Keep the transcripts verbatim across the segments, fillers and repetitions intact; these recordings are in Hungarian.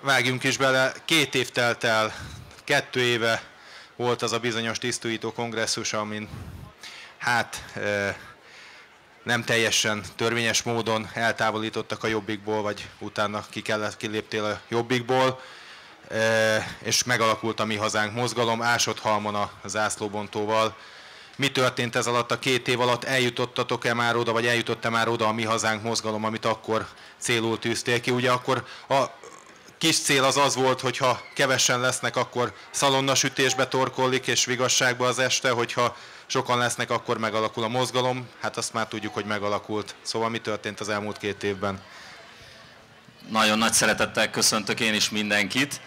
vágjunk is bele, két év telt el, kettő éve volt az a bizonyos tisztújító kongresszus, amin hát nem teljesen törvényes módon eltávolítottak a Jobbikból, vagy utána ki kellett, kiléptél a Jobbikból, és megalakult a Mi Hazánk mozgalom Ásodhalmon a zászlóbontóval. Mi történt ez alatt a két év alatt? Eljutottatok-e már oda, vagy eljutott-e már oda a Mi Hazánk mozgalom, amit akkor célul tűztél ki? Ugye akkor a kis cél az az volt, hogyha kevesen lesznek, akkor szalonnasütésbe torkollik és vigasságba az este, hogyha sokan lesznek, akkor megalakul a mozgalom. Hát azt már tudjuk, hogy megalakult. Szóval mi történt az elmúlt két évben? Nagyon nagy szeretettel köszöntök én is mindenkit.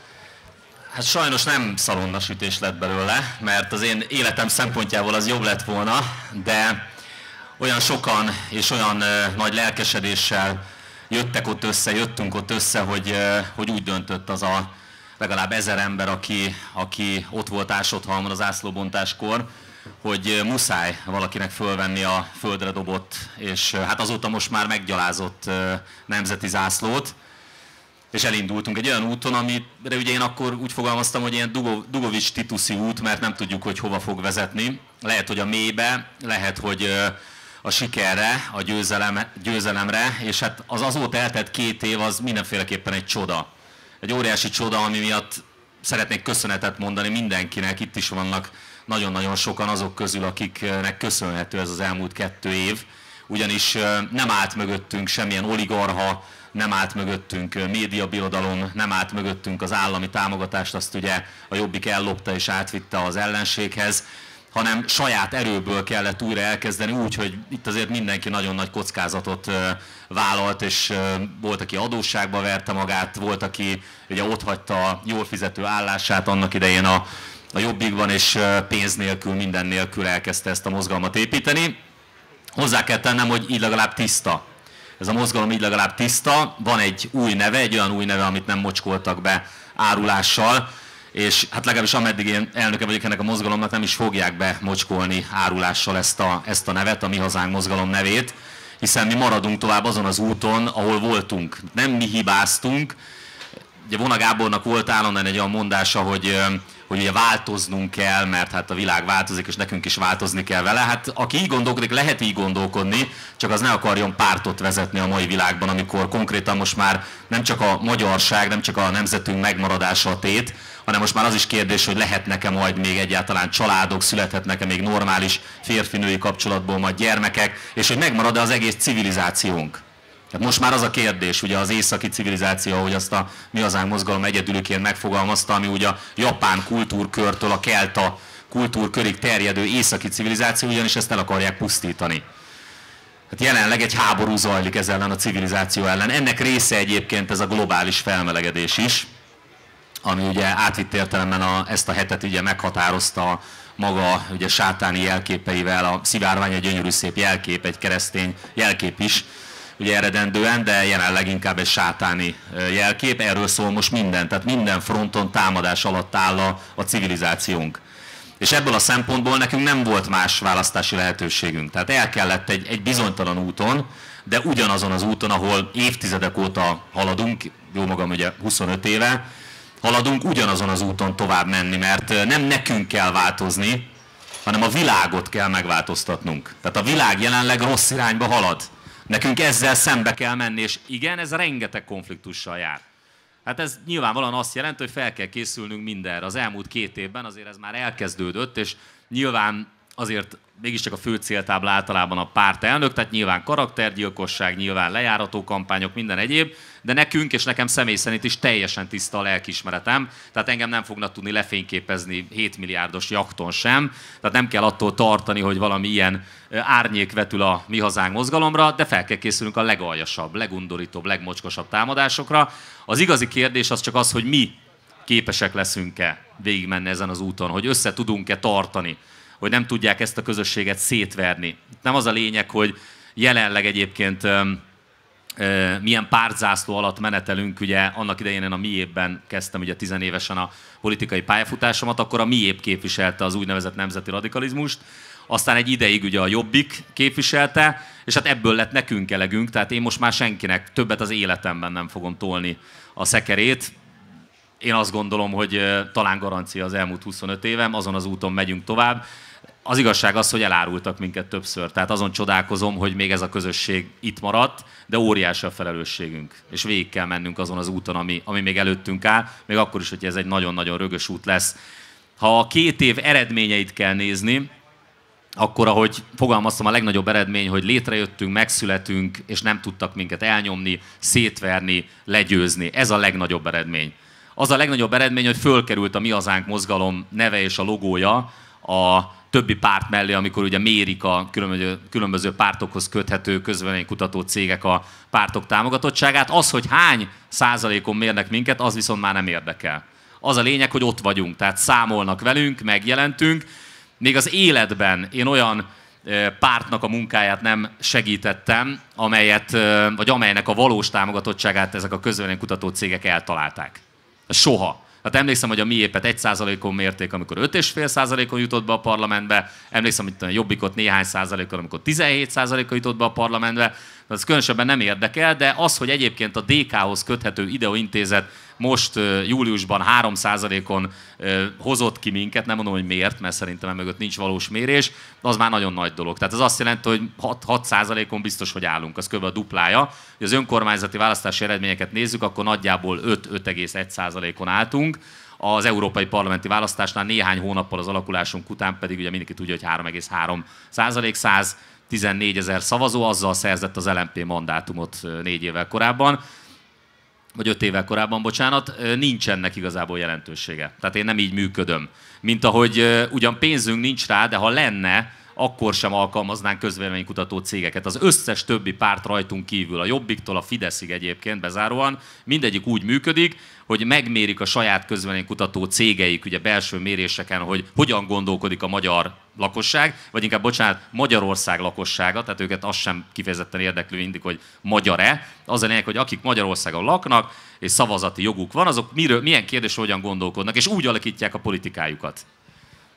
Hát sajnos nem szalonnasütés lett belőle, mert az én életem szempontjából az jobb lett volna, de olyan sokan és olyan nagy lelkesedéssel jöttek ott össze, jöttünk ott össze, hogy, hogy úgy döntött az a legalább ezer ember, aki, aki ott volt Ásodhalmon az ászlóbontáskor, hogy muszáj valakinek fölvenni a földre dobott, és hát azóta most már meggyalázott nemzeti zászlót. És elindultunk egy olyan úton, amire ugye én akkor úgy fogalmaztam, hogy ilyen Dugovics-Tituszi út, mert nem tudjuk, hogy hova fog vezetni. Lehet, hogy a mélybe, lehet, hogy a sikerre, a győzelem, győzelemre, és hát az azóta eltelt két év az mindenféleképpen egy csoda. Egy óriási csoda, ami miatt szeretnék köszönetet mondani mindenkinek. Itt is vannak nagyon-nagyon sokan azok közül, akiknek köszönhető ez az elmúlt kettő év. Ugyanis nem állt mögöttünk semmilyen oligarha, nem állt mögöttünk médiabirodalom, nem állt mögöttünk az állami támogatást, azt ugye a Jobbik ellopta és átvitte az ellenséghez, hanem saját erőből kellett újra elkezdeni, úgyhogy itt azért mindenki nagyon nagy kockázatot vállalt, és volt, aki adósságba verte magát, volt, aki ugye otthagyta a jól fizető állását annak idején a, a Jobbikban, és pénz nélkül, minden nélkül elkezdte ezt a mozgalmat építeni. Hozzá kell tennem, hogy így legalább tiszta. Ez a mozgalom így legalább tiszta, van egy új neve, egy olyan új neve, amit nem mocskoltak be árulással, és hát legalábbis ameddig én elnöke vagyok ennek a mozgalomnak, nem is fogják be mocskolni árulással ezt a, ezt a nevet, a Mi Hazánk mozgalom nevét, hiszen mi maradunk tovább azon az úton, ahol voltunk. Nem mi hibáztunk. Ugye Vona Gábornak volt állandóan egy olyan mondása, hogy, hogy ugye változnunk kell, mert hát a világ változik, és nekünk is változni kell vele. Hát aki így gondolkodik, lehet így gondolkodni, csak az ne akarjon pártot vezetni a mai világban, amikor konkrétan most már nem csak a magyarság, nem csak a nemzetünk megmaradása a tét, hanem most már az is kérdés, hogy lehet nekem majd még egyáltalán családok, születhet nekem még normális férfi-női kapcsolatból majd gyermekek, és hogy megmarad-e az egész civilizációnk. Tehát most már az a kérdés, ugye az északi civilizáció, ahogy azt a Mi Hazánk mozgalom egyedülüként megfogalmazta, ami ugye a japán kultúrkörtől a kelta kultúrkörig terjedő északi civilizáció, ugyanis ezt el akarják pusztítani. Hát jelenleg egy háború zajlik ez ellen, a civilizáció ellen. Ennek része egyébként ez a globális felmelegedés is, ami ugye átvitt értelemben a, ezt a hetet ugye meghatározta maga ugye sátáni jelképeivel, a szivárvány egy gyönyörű szép jelkép, egy keresztény jelkép is, ugye eredendően, de jelenleg inkább egy sátáni jelkép, erről szól most minden, tehát minden fronton támadás alatt áll a, a civilizációnk. És ebből a szempontból nekünk nem volt más választási lehetőségünk, tehát el kellett egy, egy bizonytalan úton, de ugyanazon az úton, ahol évtizedek óta haladunk, jó magam ugye huszonöt éve haladunk, ugyanazon az úton tovább menni, mert nem nekünk kell változni, hanem a világot kell megváltoztatnunk. Tehát a világ jelenleg rossz irányba halad. Nekünk ezzel szembe kell menni, és igen, ez rengeteg konfliktussal jár. Hát ez nyilvánvalóan azt jelenti, hogy fel kell készülnünk mindenre. Az elmúlt két évben azért ez már elkezdődött, és nyilván azért mégiscsak a fő céltábla általában a pártelnök, tehát nyilván karaktergyilkosság, nyilván lejárató kampányok, minden egyéb, de nekünk és nekem személy szerint is teljesen tiszta a lelkiismeretem, tehát engem nem fognak tudni lefényképezni hét milliárdos jakton sem, tehát nem kell attól tartani, hogy valami ilyen árnyék vetül a Mi Hazánk mozgalomra, de fel kell készülnünk a legaljasabb, legundorítóbb, legmocskosabb támadásokra. Az igazi kérdés az csak az, hogy mi képesek leszünk-e végigmenni ezen az úton, hogy össze tudunk-e tartani, hogy nem tudják ezt a közösséget szétverni. Nem az a lényeg, hogy jelenleg egyébként ö, ö, milyen pártzászló alatt menetelünk, ugye annak idején én a Miépben kezdtem ugye tizenévesen a politikai pályafutásomat, akkor a Miép képviselte az úgynevezett nemzeti radikalizmust, aztán egy ideig ugye a Jobbik képviselte, és hát ebből lett nekünk elegünk, tehát én most már senkinek többet az életemben nem fogom tolni a szekerét, én azt gondolom, hogy talán garancia az elmúlt huszonöt évem, azon az úton megyünk tovább. Az igazság az, hogy elárultak minket többször, tehát azon csodálkozom, hogy még ez a közösség itt maradt, de óriási a felelősségünk, és végig kell mennünk azon az úton, ami, ami még előttünk áll, még akkor is, hogy ez egy nagyon-nagyon rögös út lesz. Ha a két év eredményeit kell nézni, akkor, ahogy fogalmaztam, a legnagyobb eredmény, hogy létrejöttünk, megszületünk, és nem tudtak minket elnyomni, szétverni, legyőzni. Ez a legnagyobb eredmény. Az a legnagyobb eredmény, hogy fölkerült a Mi Hazánk mozgalom neve és a logója a többi párt mellé, amikor ugye mérik a különböző, különböző pártokhoz köthető közvéleménykutató cégek a pártok támogatottságát. Az, hogy hány százalékon mérnek minket, az viszont már nem érdekel. Az a lényeg, hogy ott vagyunk, tehát számolnak velünk, megjelentünk. Még az életben én olyan pártnak a munkáját nem segítettem, amelyet, vagy amelynek a valós támogatottságát ezek a közvéleménykutató cégek eltalálták. Soha. Hát emlékszem, hogy a Mi Épet egy százalékon mérték, amikor öt egész öt százalékon jutott be a parlamentbe. Emlékszem, hogy a Jobbikot néhány százalékon, amikor tizenhét százalékon jutott be a parlamentbe. Ez különösebben nem érdekel, de az, hogy egyébként a dé ká-hoz köthető IDEO intézet most júliusban három százalékon hozott ki minket, nem mondom, hogy miért, mert szerintem emögött nincs valós mérés, az már nagyon nagy dolog. Tehát ez azt jelenti, hogy hat százalékon biztos, hogy állunk, az kb. A duplája. Ha az önkormányzati választási eredményeket nézzük, akkor nagyjából öt-öt egész egy százalékon álltunk. Az európai parlamenti választásnál néhány hónappal az alakulásunk után pedig ugye mindenki tudja, hogy három egész három százalék, száztizennégy ezer szavazó, azzal szerzett az el em pé mandátumot négy évvel korábban, vagy öt évvel korábban, bocsánat, nincsennek igazából jelentősége. Tehát én nem így működöm. Mint ahogy ugyan pénzünk nincs rá, de ha lenne, akkor sem alkalmaznánk közvéleménykutató cégeket. Az összes többi párt rajtunk kívül, a Jobbiktól a Fideszig egyébként bezáróan, mindegyik úgy működik, hogy megmérik a saját közvéleménykutató cégeik, ugye belső méréseken, hogy hogyan gondolkodik a magyar lakosság, vagy inkább, bocsánat, Magyarország lakossága, tehát őket az sem kifejezetten érdekli mindig, hogy magyar-e. Az a lényeg, hogy akik Magyarországon laknak, és szavazati joguk van, azok miről, milyen kérdésről hogyan gondolkodnak, és úgy alakítják a politikájukat.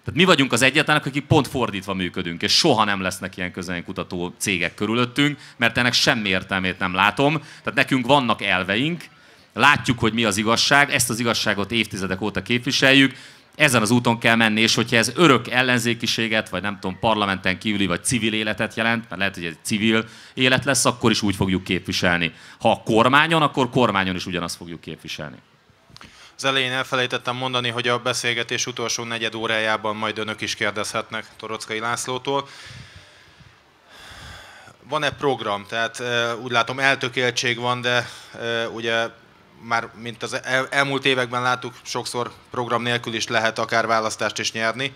Tehát mi vagyunk az egyetlenek, akik pont fordítva működünk, és soha nem lesznek ilyen közvéleménykutató cégek körülöttünk, mert ennek semmi értelmét nem látom. Tehát nekünk vannak elveink, látjuk, hogy mi az igazság, ezt az igazságot évtizedek óta képviseljük, ezen az úton kell menni, és hogyha ez örök ellenzékiséget, vagy nem tudom, parlamenten kívüli, vagy civil életet jelent, mert lehet, hogy egy civil élet lesz, akkor is úgy fogjuk képviselni. Ha a kormányon, akkor kormányon is ugyanazt fogjuk képviselni. Az elején elfelejtettem mondani, hogy a beszélgetés utolsó negyed órájában majd önök is kérdezhetnek Toroczkai Lászlótól. Van-e program? Tehát úgy látom, eltökéltség van, de ugye már mint az elmúlt években láttuk, sokszor program nélkül is lehet akár választást is nyerni.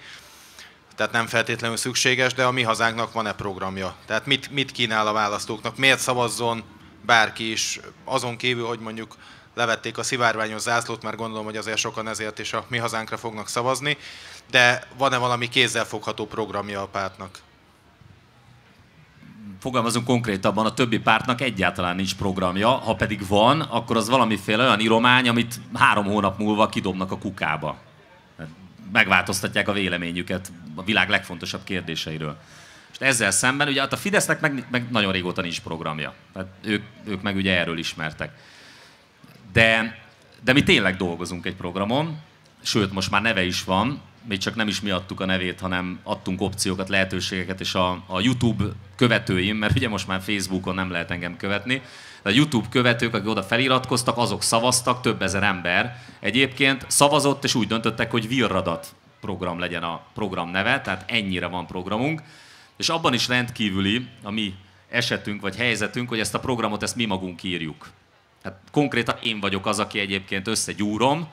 Tehát nem feltétlenül szükséges, de a Mi Hazánknak van-e programja? Tehát mit, mit kínál a választóknak? Miért szavazzon bárki is azon kívül, hogy mondjuk levették a szivárványos zászlót, mert gondolom, hogy azért sokan ezért is a Mi Hazánkra fognak szavazni, de van-e valami kézzelfogható programja a pártnak? Fogalmazunk konkrétabban, a többi pártnak egyáltalán nincs programja, ha pedig van, akkor az valamiféle olyan iromány, amit három hónap múlva kidobnak a kukába. Megváltoztatják a véleményüket a világ legfontosabb kérdéseiről. És ezzel szemben ugye a Fidesznek meg, meg nagyon régóta nincs programja. Tehát ők, ők meg ugye erről ismertek. De, de mi tényleg dolgozunk egy programon, sőt, most már neve is van, még csak nem is mi adtuk a nevét, hanem adtunk opciókat, lehetőségeket, és a, a YouTube követőim, mert ugye most már Facebookon nem lehet engem követni, de a YouTube követők, akik oda feliratkoztak, azok szavaztak, több ezer ember egyébként szavazott, és úgy döntöttek, hogy Virradat program legyen a program neve, tehát ennyire van programunk, és abban is rendkívüli a mi esetünk, vagy helyzetünk, hogy ezt a programot, ezt mi magunk írjuk. Hát konkrétan én vagyok az, aki egyébként összegyúrom,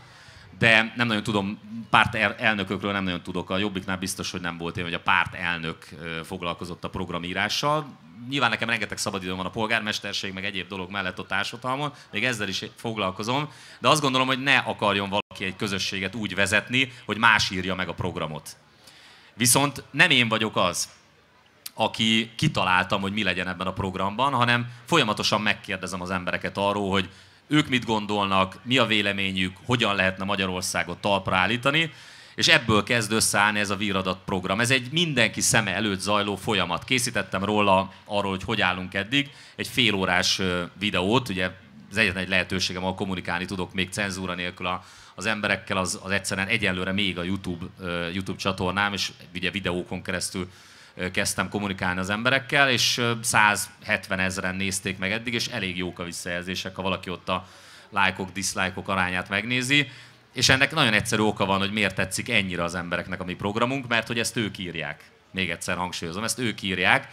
de nem nagyon tudom, párt elnökökről nem nagyon tudok. A Jobbiknál biztos, hogy nem volt én, hogy a párt elnök foglalkozott a programírással. Nyilván nekem rengeteg szabadidőm van a polgármesterség, meg egyéb dolog mellett a társadalmon, még ezzel is foglalkozom, de azt gondolom, hogy ne akarjon valaki egy közösséget úgy vezetni, hogy más írja meg a programot. Viszont nem én vagyok az, aki kitaláltam, hogy mi legyen ebben a programban, hanem folyamatosan megkérdezem az embereket arról, hogy ők mit gondolnak, mi a véleményük, hogyan lehetne Magyarországot talpra állítani, és ebből kezd összeállni ez a Virradat program. Ez egy mindenki szeme előtt zajló folyamat. Készítettem róla arról, hogy hogy állunk eddig, egy félórás videót, ugye az egyetlen egy lehetőségem, ahol kommunikálni tudok még cenzúra nélkül a, az emberekkel, az, az egyszerűen egyenlőre még a YouTube, YouTube csatornám, és ugye videókon keresztül kezdtem kommunikálni az emberekkel, és száz hetven ezeren nézték meg eddig, és elég jók a visszajelzések, ha valaki ott a lájkok, diszlájkok arányát megnézi. És ennek nagyon egyszerű oka van, hogy miért tetszik ennyire az embereknek a mi programunk, mert hogy ezt ők írják. Még egyszer hangsúlyozom, ezt ők írják.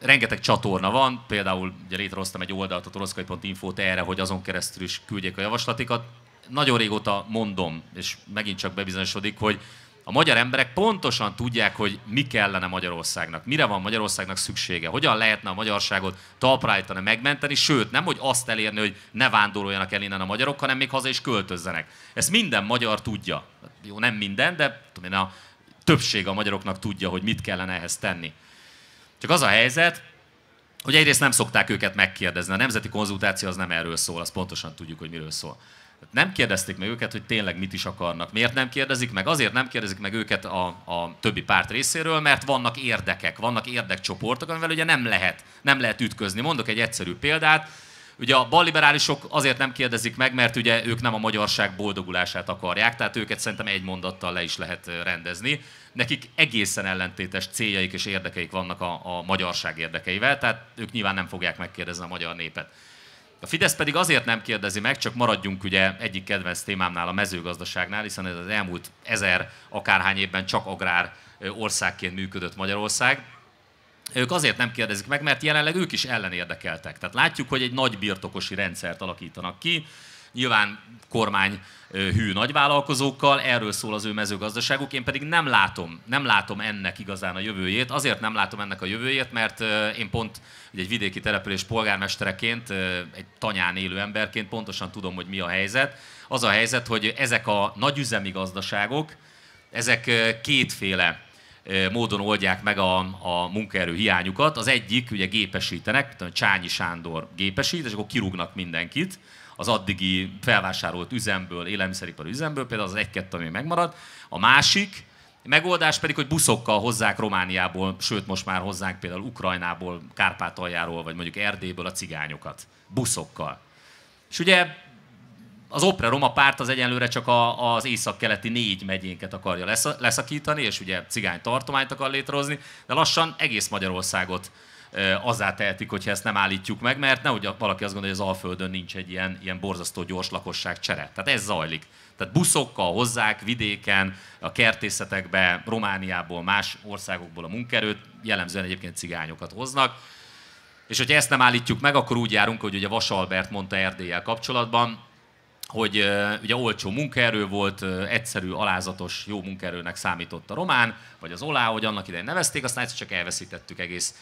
Rengeteg csatorna van, például ugye létrehoztam egy oldalt, a torockai pont infót erre, hogy azon keresztül is küldjék a javaslatikat. Nagyon régóta mondom, és megint csak bebizonyosodik, hogy a magyar emberek pontosan tudják, hogy mi kellene Magyarországnak, mire van Magyarországnak szüksége, hogyan lehetne a magyarságot talpra állítani, megmenteni, sőt, nem hogy azt elérni, hogy ne vándoroljanak el innen a magyarok, hanem még haza is költözzenek. Ezt minden magyar tudja. Jó, nem minden, de tudom én, a többség a magyaroknak tudja, hogy mit kellene ehhez tenni. Csak az a helyzet, hogy egyrészt nem szokták őket megkérdezni. A nemzeti konzultáció az nem erről szól, azt pontosan tudjuk, hogy miről szól. Nem kérdezték meg őket, hogy tényleg mit is akarnak. Miért nem kérdezik meg? Azért nem kérdezik meg őket a, a többi párt részéről, mert vannak érdekek, vannak érdekcsoportok, amivel ugye nem lehet, nem lehet ütközni. Mondok egy egyszerű példát. Ugye a balliberálisok azért nem kérdezik meg, mert ugye ők nem a magyarság boldogulását akarják, tehát őket szerintem egy mondattal le is lehet rendezni. Nekik egészen ellentétes céljaik és érdekeik vannak a, a magyarság érdekeivel, tehát ők nyilván nem fogják megkérdezni a magyar népet. A Fidesz pedig azért nem kérdezi meg, csak maradjunk ugye egyik kedvenc témámnál, a mezőgazdaságnál, hiszen ez az elmúlt ezer akárhány évben csak agrár országként működött Magyarország. Ők azért nem kérdezik meg, mert jelenleg ők is ellenérdekeltek. Tehát látjuk, hogy egy nagy birtokosi rendszert alakítanak ki, nyilván kormányhű nagyvállalkozókkal, erről szól az ő mezőgazdaságuk, én pedig nem látom, nem látom ennek igazán a jövőjét. Azért nem látom ennek a jövőjét, mert én pont egy vidéki település polgármestereként, egy tanyán élő emberként pontosan tudom, hogy mi a helyzet. Az a helyzet, hogy ezek a nagyüzemi gazdaságok, ezek kétféle módon oldják meg a, a munkaerő hiányukat. Az egyik, ugye gépesítenek, Csányi Sándor gépesít, és akkor kirúgnak mindenkit az addigi felvásárolt üzemből, élelmiszeripari üzemből, például az egy-kettő, ami megmarad. A másik megoldás pedig, hogy buszokkal hozzák Romániából, sőt most már hozzánk például Ukrajnából, Kárpátaljáról, vagy mondjuk Erdélyből a cigányokat. Buszokkal. És ugye az Opre-Roma párt az egyenlőre csak a, az északkeleti négy megyénket akarja leszakítani, és ugye cigány tartományt akar létrehozni, de lassan egész Magyarországot azzá tehetik, hogyha ezt nem állítjuk meg, mert nehogy valaki azt gondolja, hogy az Alföldön nincs egy ilyen, ilyen borzasztó gyors lakosság csere. Tehát ez zajlik. Tehát buszokkal hozzák vidéken, a kertészetekbe, Romániából, más országokból a munkaerőt, jellemzően egyébként cigányokat hoznak. És hogyha ezt nem állítjuk meg, akkor úgy járunk, hogy ugye Vas Albert mondta Erdéllyel kapcsolatban, hogy ugye olcsó munkaerő volt, egyszerű, alázatos, jó munkaerőnek számított a román, vagy az olá, hogy annak idején nevezték, aztán egyszer csak elveszítettük egész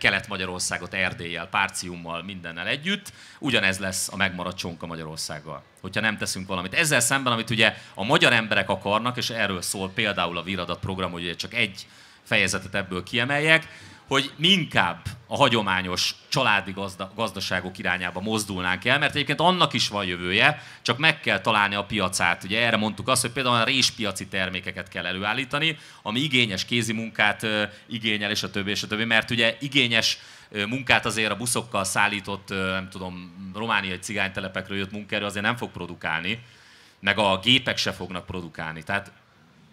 Kelet-Magyarországot Erdéllyel, Párciummal, mindennel együtt. Ugyanez lesz a megmaradt csonka Magyarországgal, hogyha nem teszünk valamit. Ezzel szemben, amit ugye a magyar emberek akarnak, és erről szól például a Víradat program, hogy ugye csak egy fejezetet ebből kiemeljek, hogy mi inkább a hagyományos családi gazda, gazdaságok irányába mozdulnánk el, mert egyébként annak is van jövője, csak meg kell találni a piacát. Ugye erre mondtuk azt, hogy például a réspiaci termékeket kell előállítani, ami igényes kézimunkát igényel, és a többi, és a többi, mert ugye igényes munkát azért a buszokkal szállított, nem tudom, romániai cigánytelepekről jött munkaerő azért nem fog produkálni, meg a gépek se fognak produkálni. Tehát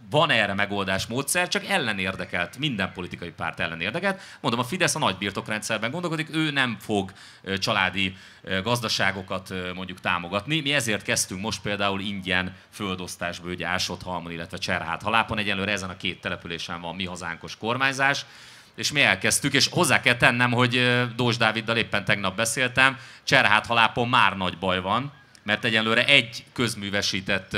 van erre megoldás módszer, csak ellenérdekelt, minden politikai párt ellenérdekelt. Mondom, a Fidesz a nagybirtokrendszerben gondolkodik, ő nem fog családi gazdaságokat mondjuk támogatni. Mi ezért kezdtünk most például ingyen földosztásba, ugye Ásodhalmon, illetve Cserháthalápon. Egyelőre ezen a két településen van Mi Hazánkos kormányzás, és mi elkezdtük, és hozzá kell tennem, hogy Dós Dáviddal éppen tegnap beszéltem, Cserháthalápon már nagy baj van, mert egyelőre egy közművesített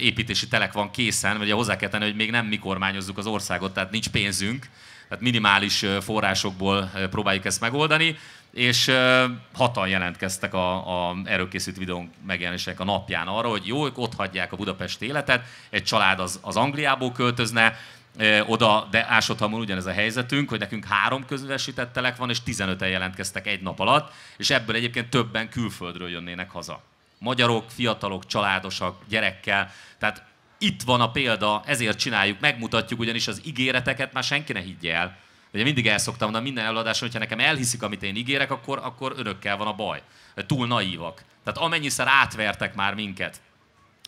építési telek van készen, ugye hozzá kell tenni, hogy még nem mi kormányozzuk az országot, tehát nincs pénzünk, tehát minimális forrásokból próbáljuk ezt megoldani, és hatan jelentkeztek a, a erőkészült videónk megjelenésének a napján arra, hogy jó, ők ott hagyják a budapesti életet, egy család az, az Angliából költözne oda, de Ásodhalmon ugyanez a helyzetünk, hogy nekünk három közművesített telek van, és tizenöten jelentkeztek egy nap alatt, és ebből egyébként többen külföldről jönnének haza. Magyarok, fiatalok, családosak, gyerekkel. Tehát itt van a példa, ezért csináljuk, megmutatjuk, ugyanis az ígéreteket már senki ne higgye el. Ugye mindig el szoktam mondani minden előadáson, hogyha nekem elhiszik, amit én ígérek, akkor, akkor önökkel van a baj. Túl naívak. Tehát amennyiszer átvertek már minket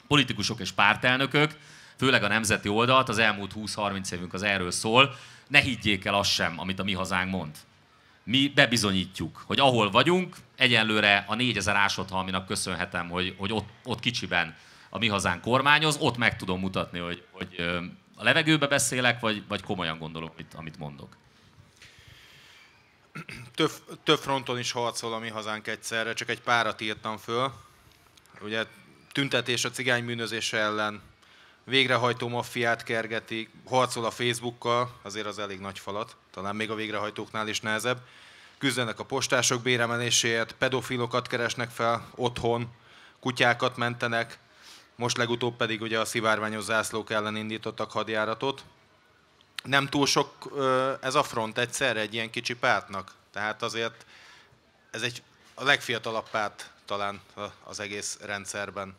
politikusok és pártelnökök, főleg a nemzeti oldalt, az elmúlt húsz-harminc évünk az erről szól, ne higgyék el azt sem, amit a Mi Hazánk mond. Mi bebizonyítjuk, hogy ahol vagyunk, egyenlőre a négyezer ásodhalminak köszönhetem, hogy, hogy ott, ott kicsiben a Mi Hazánk kormányoz, ott meg tudom mutatni, hogy, hogy a levegőbe beszélek, vagy, vagy komolyan gondolok, amit mondok. Több, több fronton is harcol a Mi Hazánk egyszerre, csak egy párat írtam föl. Ugye tüntetés a cigánybűnözése ellen, végrehajtó maffiát kergeti, harcol a Facebookkal, azért az elég nagy falat, talán még a végrehajtóknál is nehezebb. Küzdenek a postások béremeléséért, pedofilokat keresnek fel otthon, kutyákat mentenek, most legutóbb pedig ugye a szivárványos zászlók ellen indítottak hadjáratot. Nem túl sok ez a front egyszerre egy ilyen kicsi pártnak, tehát azért ez egy a legfiatalabb párt talán az egész rendszerben.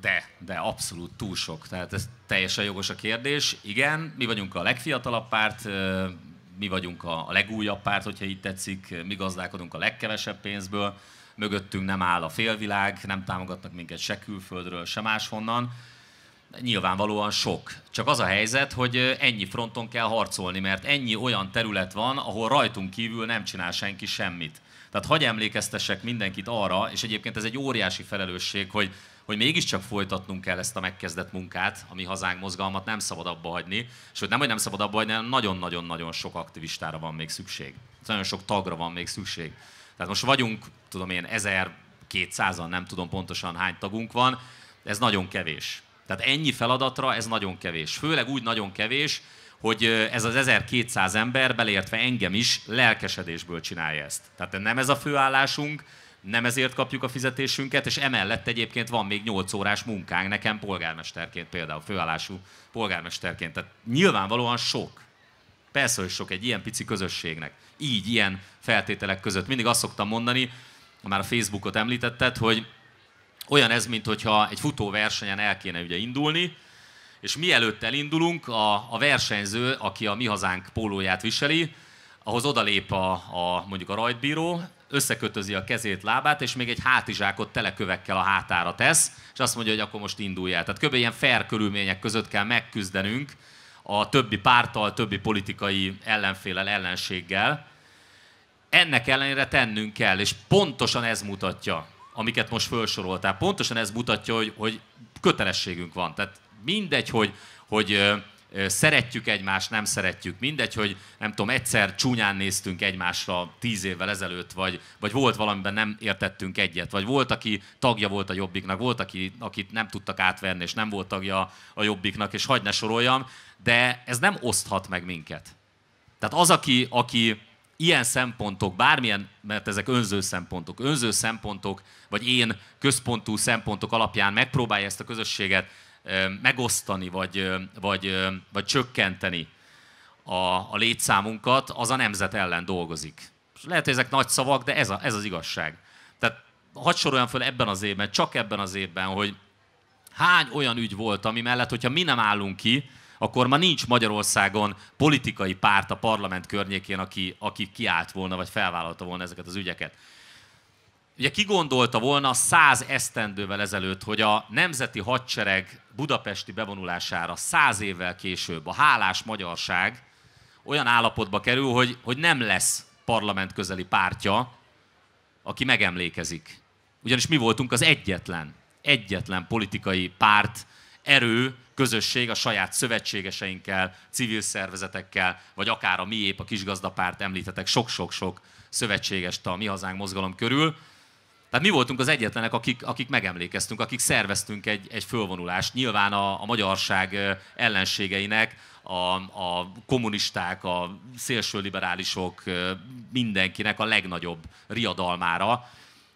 De, de abszolút túl sok. Tehát ez teljesen jogos a kérdés. Igen, mi vagyunk a legfiatalabb párt, mi vagyunk a legújabb párt, hogyha így tetszik, mi gazdálkodunk a legkevesebb pénzből, mögöttünk nem áll a félvilág, nem támogatnak minket se külföldről, se máshonnan. Nyilvánvalóan sok. Csak az a helyzet, hogy ennyi fronton kell harcolni, mert ennyi olyan terület van, ahol rajtunk kívül nem csinál senki semmit. Tehát hadd emlékeztessek mindenkit arra, és egyébként ez egy óriási felelősség, hogy hogy mégiscsak folytatnunk kell ezt a megkezdett munkát, a Mi Hazánk mozgalmat nem szabad abba hagyni. Sőt, nem, hogy nem szabad abba hagyni, hanem nagyon-nagyon-nagyon sok aktivistára van még szükség. Nagyon sok tagra van még szükség. Tehát most vagyunk, tudom én, ezerkétszázan, nem tudom pontosan hány tagunk van, ez nagyon kevés. Tehát ennyi feladatra ez nagyon kevés. Főleg úgy nagyon kevés, hogy ez az ezerkétszáz ember, beleértve engem is, lelkesedésből csinálja ezt. Tehát nem ez a főállásunk, nem ezért kapjuk a fizetésünket, és emellett egyébként van még nyolc órás munkánk nekem polgármesterként, például főállású polgármesterként. Tehát nyilvánvalóan sok. Persze, hogy sok egy ilyen pici közösségnek. Így, ilyen feltételek között. Mindig azt szoktam mondani, már a Facebookot említetted, hogy olyan ez, mintha egy futóversenyen el kéne ugye indulni, és mielőtt elindulunk, a, a versenyző, aki a Mi Hazánk pólóját viseli, ahhoz odalép a, a, mondjuk a rajtbíró, összekötözi a kezét, lábát, és még egy hátizsákot telekövekkel a hátára tesz, és azt mondja, hogy akkor most indulj el. Tehát kb. Ilyen fair körülmények között kell megküzdenünk a többi párttal, többi politikai ellenféllel, ellenséggel. Ennek ellenére tennünk kell, és pontosan ez mutatja, amiket most felsoroltál, pontosan ez mutatja, hogy, hogy kötelességünk van. Tehát mindegy, hogy... hogy szeretjük egymást, nem szeretjük. Mindegy, hogy nem tudom, egyszer csúnyán néztünk egymásra tíz évvel ezelőtt, vagy, vagy volt valamiben nem értettünk egyet, vagy volt, aki tagja volt a Jobbiknak, volt, aki, akit nem tudtak átverni, és nem volt tagja a Jobbiknak, és hadd ne soroljam, de ez nem oszthat meg minket. Tehát az, aki, aki ilyen szempontok, bármilyen, mert ezek önző szempontok, önző szempontok, vagy én központú szempontok alapján megpróbálja ezt a közösséget megosztani, vagy, vagy, vagy csökkenteni a, a létszámunkat, az a nemzet ellen dolgozik. Lehet, hogy ezek nagy szavak, de ez, a, ez az igazság. Tehát hadd soroljam föl ebben az évben, csak ebben az évben, hogy hány olyan ügy volt, ami mellett, hogyha mi nem állunk ki, akkor ma nincs Magyarországon politikai párt a parlament környékén, aki, aki kiállt volna, vagy felvállalta volna ezeket az ügyeket. Ugye ki gondolta volna száz esztendővel ezelőtt, hogy a nemzeti hadsereg budapesti bevonulására száz évvel később a hálás magyarság olyan állapotba kerül, hogy, hogy nem lesz parlamentközeli pártja, aki megemlékezik. Ugyanis mi voltunk az egyetlen, egyetlen politikai párt, erő, közösség a saját szövetségeseinkkel, civil szervezetekkel, vagy akár a Miép, a Kisgazdapárt, említetek sok-sok-sok szövetségest a Mi Hazánk mozgalom körül. Tehát mi voltunk az egyetlenek, akik, akik megemlékeztünk, akik szerveztünk egy, egy fölvonulást. Nyilván a, a magyarság ellenségeinek, a, a kommunisták, a szélsőliberálisok, mindenkinek a legnagyobb riadalmára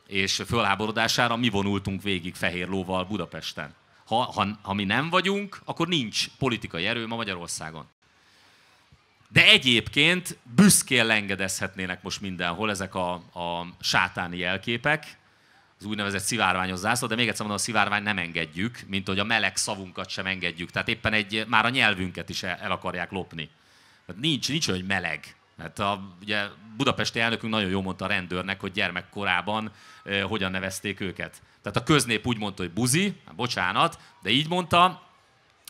és fölháborodására mi vonultunk végig fehér lóval Budapesten. Ha, ha, ha mi nem vagyunk, akkor nincs politikai erő ma Magyarországon. De egyébként büszkén lengedezhetnének most mindenhol ezek a, a sátáni jelképek, az úgynevezett szivárványos zászló, de még egyszer mondom, a szivárvány nem engedjük, mint hogy a meleg szavunkat sem engedjük. Tehát éppen egy, már a nyelvünket is el, el akarják lopni. Hát nincs, nincs olyan, hogy meleg. Hát a ugye, budapesti elnökünk nagyon jól mondta a rendőrnek, hogy gyermekkorában eh, hogyan nevezték őket. Tehát a köznép úgy mondta, hogy buzi, hát bocsánat, de így mondta,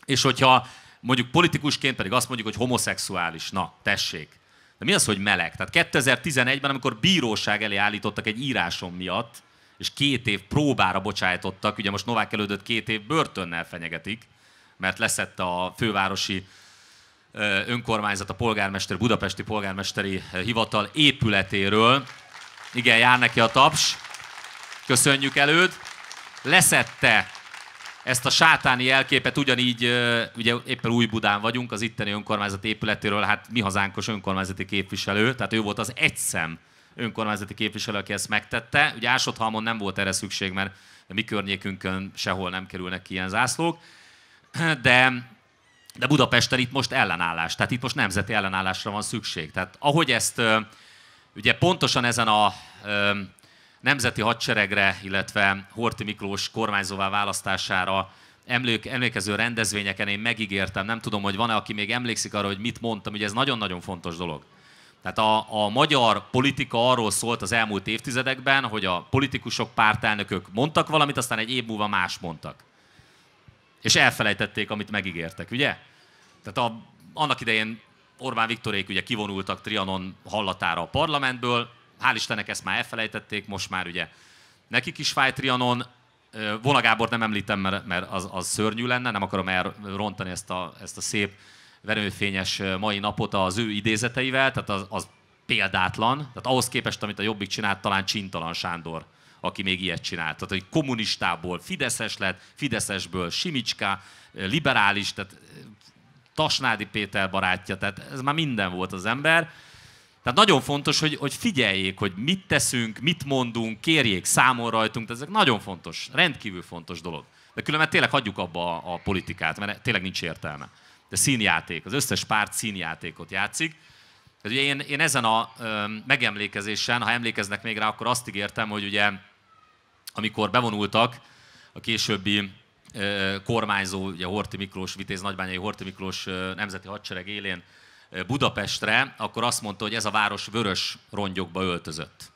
és hogyha mondjuk politikusként pedig azt mondjuk, hogy homoszexuális, na, tessék. De mi az, hogy meleg? Tehát kétezer-tizenegyben, amikor bíróság elé állítottak egy írásom miatt, és két év próbára bocsájtottak, ugye most Novák Elődöt két év börtönnel fenyegetik, mert leszette a fővárosi önkormányzat, a polgármester, budapesti polgármesteri hivatal épületéről. Igen, jár neki a taps. Köszönjük Előd. Leszette ezt a sátáni jelképet, ugyanígy, ugye éppen Újbudán vagyunk, az itteni önkormányzat épületéről, hát Mi Hazánkos önkormányzati képviselő, tehát ő volt az egyszem önkormányzati képviselő, aki ezt megtette. Ugye Ásodhalmon nem volt erre szükség, mert a mi környékünkön sehol nem kerülnek ki ilyen zászlók, de... De Budapesten itt most ellenállás, tehát itt most nemzeti ellenállásra van szükség. Tehát ahogy ezt ugye pontosan ezen a nemzeti hadseregre, illetve Horthy Miklós kormányzóvá választására emlékező rendezvényeken én megígértem, nem tudom, hogy van-e, aki még emlékszik arra, hogy mit mondtam, ugye ez nagyon-nagyon fontos dolog. Tehát a, a magyar politika arról szólt az elmúlt évtizedekben, hogy a politikusok, pártelnökök mondtak valamit, aztán egy év múlva más mondtak. És elfelejtették, amit megígértek, ugye? Tehát a, annak idején Orbán Viktorék ugye kivonultak Trianon hallatára a parlamentből, hál' Istennek ezt már elfelejtették, most már ugye nekik is fáj Trianon. Vona Gábort nem említem, mert, mert az, az szörnyű lenne, nem akarom elrontani ezt a, ezt a szép, verőfényes mai napot az ő idézeteivel, tehát az, az példátlan. Tehát ahhoz képest, amit a Jobbik csinált, talán Csintalan Sándor, aki még ilyet csinált. Tehát, hogy kommunistából fideszes lett, fideszesből Simicska, liberális, tehát Tasnádi Péter barátja, tehát ez már minden volt az ember. Tehát nagyon fontos, hogy, hogy figyeljék, hogy mit teszünk, mit mondunk, kérjék számon rajtunk, tehát ezek nagyon fontos, rendkívül fontos dolog. De különben tényleg hagyjuk abba a, a politikát, mert tényleg nincs értelme. De színjáték, az összes párt színjátékot játszik. Tehát ugye én, én ezen a ö, megemlékezésen, ha emlékeznek még rá, akkor azt ígértem, hogy ugye amikor bevonultak a későbbi ö, kormányzó, ugye Horthy Miklós, Vitéz Nagybányai Horthy Miklós ö, nemzeti hadsereg élén ö, Budapestre, akkor azt mondta, hogy ez a város vörös rongyokba öltözött.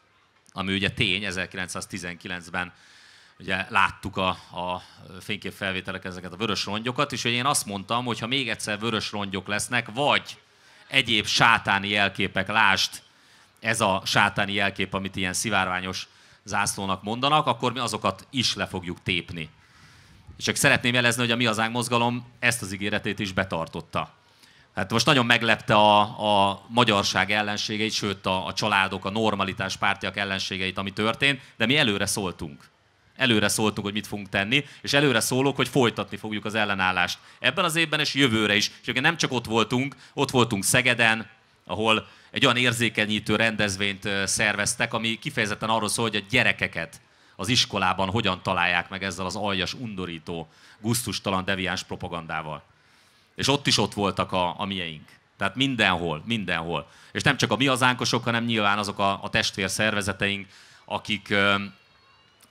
Ami ugye tény, ezerkilencszáztizenkilencben ugye láttuk a, a fényképfelvételek ezeket a vörös rongyokat, és én azt mondtam, hogy ha még egyszer vörös rongyok lesznek, vagy egyéb sátáni jelképek, lásd, ez a sátáni jelkép, amit ilyen szivárványos zászlónak mondanak, akkor mi azokat is le fogjuk tépni. És csak szeretném jelezni, hogy a Mi Hazánk mozgalom ezt az ígéretét is betartotta. Hát most nagyon meglepte a, a magyarság ellenségeit, sőt a, a családok, a normalitás pártiak ellenségeit, ami történt, de mi előre szóltunk. Előre szóltunk, hogy mit fogunk tenni, és előre szólok, hogy folytatni fogjuk az ellenállást. Ebben az évben és jövőre is. És nem csak ott voltunk, ott voltunk Szegeden, ahol egy olyan érzékenyítő rendezvényt szerveztek, ami kifejezetten arról szól, hogy a gyerekeket az iskolában hogyan találják meg ezzel az aljas, undorító, gusztustalan, deviáns propagandával. És ott is ott voltak a, a mieink. Tehát mindenhol, mindenhol. És nem csak a Mi Hazánkosok, hanem nyilván azok a, a testvérszervezeteink, akik...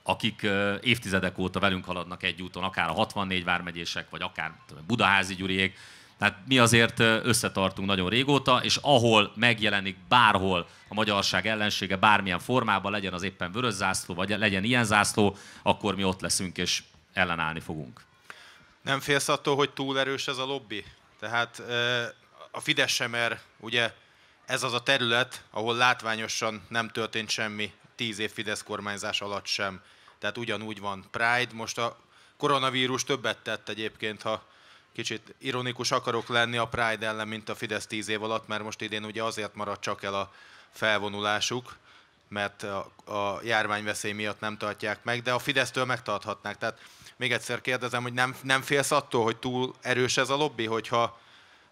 akik évtizedek óta velünk haladnak egy úton, akár a hatvannégy vármegyések, vagy akár Budaházy Gyuriék. Tehát mi azért összetartunk nagyon régóta, és ahol megjelenik bárhol a magyarság ellensége, bármilyen formában, legyen az éppen vörös zászló, vagy legyen ilyen zászló, akkor mi ott leszünk, és ellenállni fogunk. Nem félsz attól, hogy túl erős ez a lobby? Tehát a Fidesz sem mer, ugye ez az a terület, ahol látványosan nem történt semmi tíz év Fidesz kormányzás alatt sem. Tehát ugyanúgy van Pride. Most a koronavírus többet tett egyébként, ha kicsit ironikus akarok lenni a Pride ellen, mint a Fidesz tíz év alatt, mert most idén ugye azért maradt csak el a felvonulásuk, mert a járványveszély miatt nem tartják meg, de a Fidesztől megtarthatnák. Tehát még egyszer kérdezem, hogy nem, nem félsz attól, hogy túl erős ez a lobby, hogyha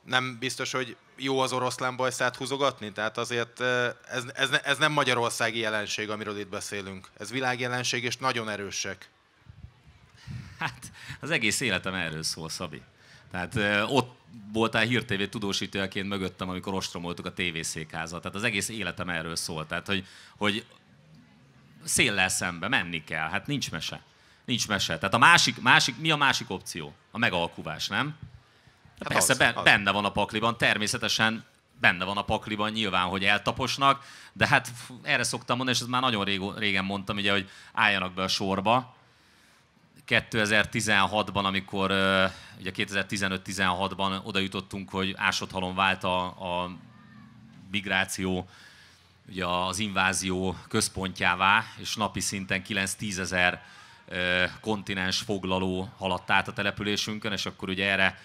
nem biztos, hogy jó az oroszlán bajszát húzogatni? Tehát azért ez, ez, ez nem magyarországi jelenség, amiről itt beszélünk. Ez világjelenség, és nagyon erősek. Hát az egész életem erről szól, Szabi. Tehát ott voltál hírtévé tudósítójaként mögöttem, amikor ostromoltuk a tévészékházat. Tehát az egész életem erről szól. Tehát, hogy, hogy széllel szembe menni kell. Hát nincs mese. Nincs mese. Tehát a másik, másik, mi a másik opció? A megalkuvás, nem? Hát persze, az, az. Benne van a pakliban, természetesen benne van a pakliban nyilván, hogy eltaposnak, de hát erre szoktam mondani, és ezt már nagyon régen mondtam, ugye, hogy álljanak be a sorba. kétezer-tizenhatban, amikor ugye kétezer-tizenöt-tizenhatban oda jutottunk, hogy ásodhalom vált a, a migráció, ugye az invázió központjává, és napi szinten kilenc-tízezer kontinens foglaló haladt át a településünkön, és akkor ugye erre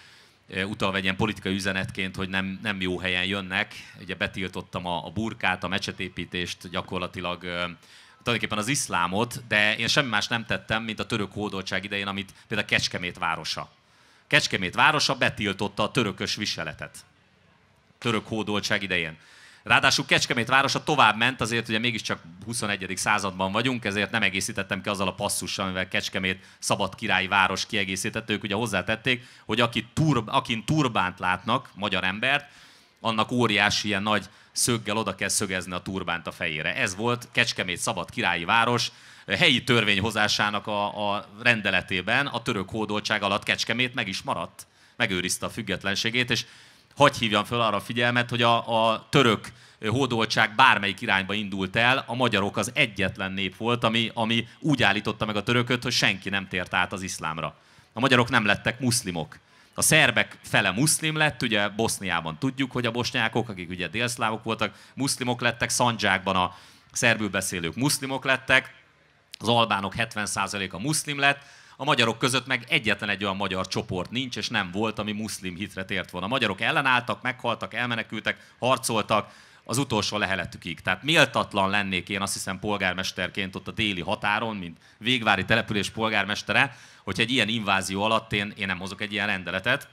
utalva egy ilyen politikai üzenetként, hogy nem, nem jó helyen jönnek. Ugye betiltottam a, a burkát, a mecsetépítést, gyakorlatilag tulajdonképpen az iszlámot, de én semmi más nem tettem, mint a török hódoltság idején, amit például Kecskemét városa. Kecskemét városa betiltotta a törökös viseletet. Török hódoltság idején. Ráadásul Kecskemét városa tovább ment, azért ugye mégiscsak huszonegyedik században vagyunk, ezért nem egészítettem ki azzal a passzussal, amivel Kecskemét szabad királyi város kiegészített. Ők ugye hozzátették, hogy aki tur, akin turbánt látnak, magyar embert, annak óriási ilyen nagy szöggel oda kell szögezni a turbánt a fejére. Ez volt Kecskemét szabad királyi város helyi törvényhozásának a, a rendeletében, a török hódoltság alatt Kecskemét meg is maradt, megőrizte a függetlenségét, és hadd hívjam fel arra a figyelmet, hogy a, a török hódoltság bármelyik irányba indult el, a magyarok az egyetlen nép volt, ami, ami úgy állította meg a törököt, hogy senki nem tért át az iszlámra. A magyarok nem lettek muszlimok. A szerbek fele muszlim lett, ugye Boszniában tudjuk, hogy a bosnyákok, akik ugye délszlávok voltak, muszlimok lettek, Szandzsákban a szerbül beszélők muszlimok lettek, az albánok hetven százaléka muszlim lett, a magyarok között meg egyetlen egy olyan magyar csoport nincs, és nem volt, ami muszlim hitre tért volna. A magyarok ellenálltak, meghaltak, elmenekültek, harcoltak az utolsó leheletükig. Tehát méltatlan lennék én, azt hiszem, polgármesterként ott a déli határon, mint végvári település polgármestere, hogy egy ilyen invázió alatt én, én nem hozok egy ilyen rendeletet.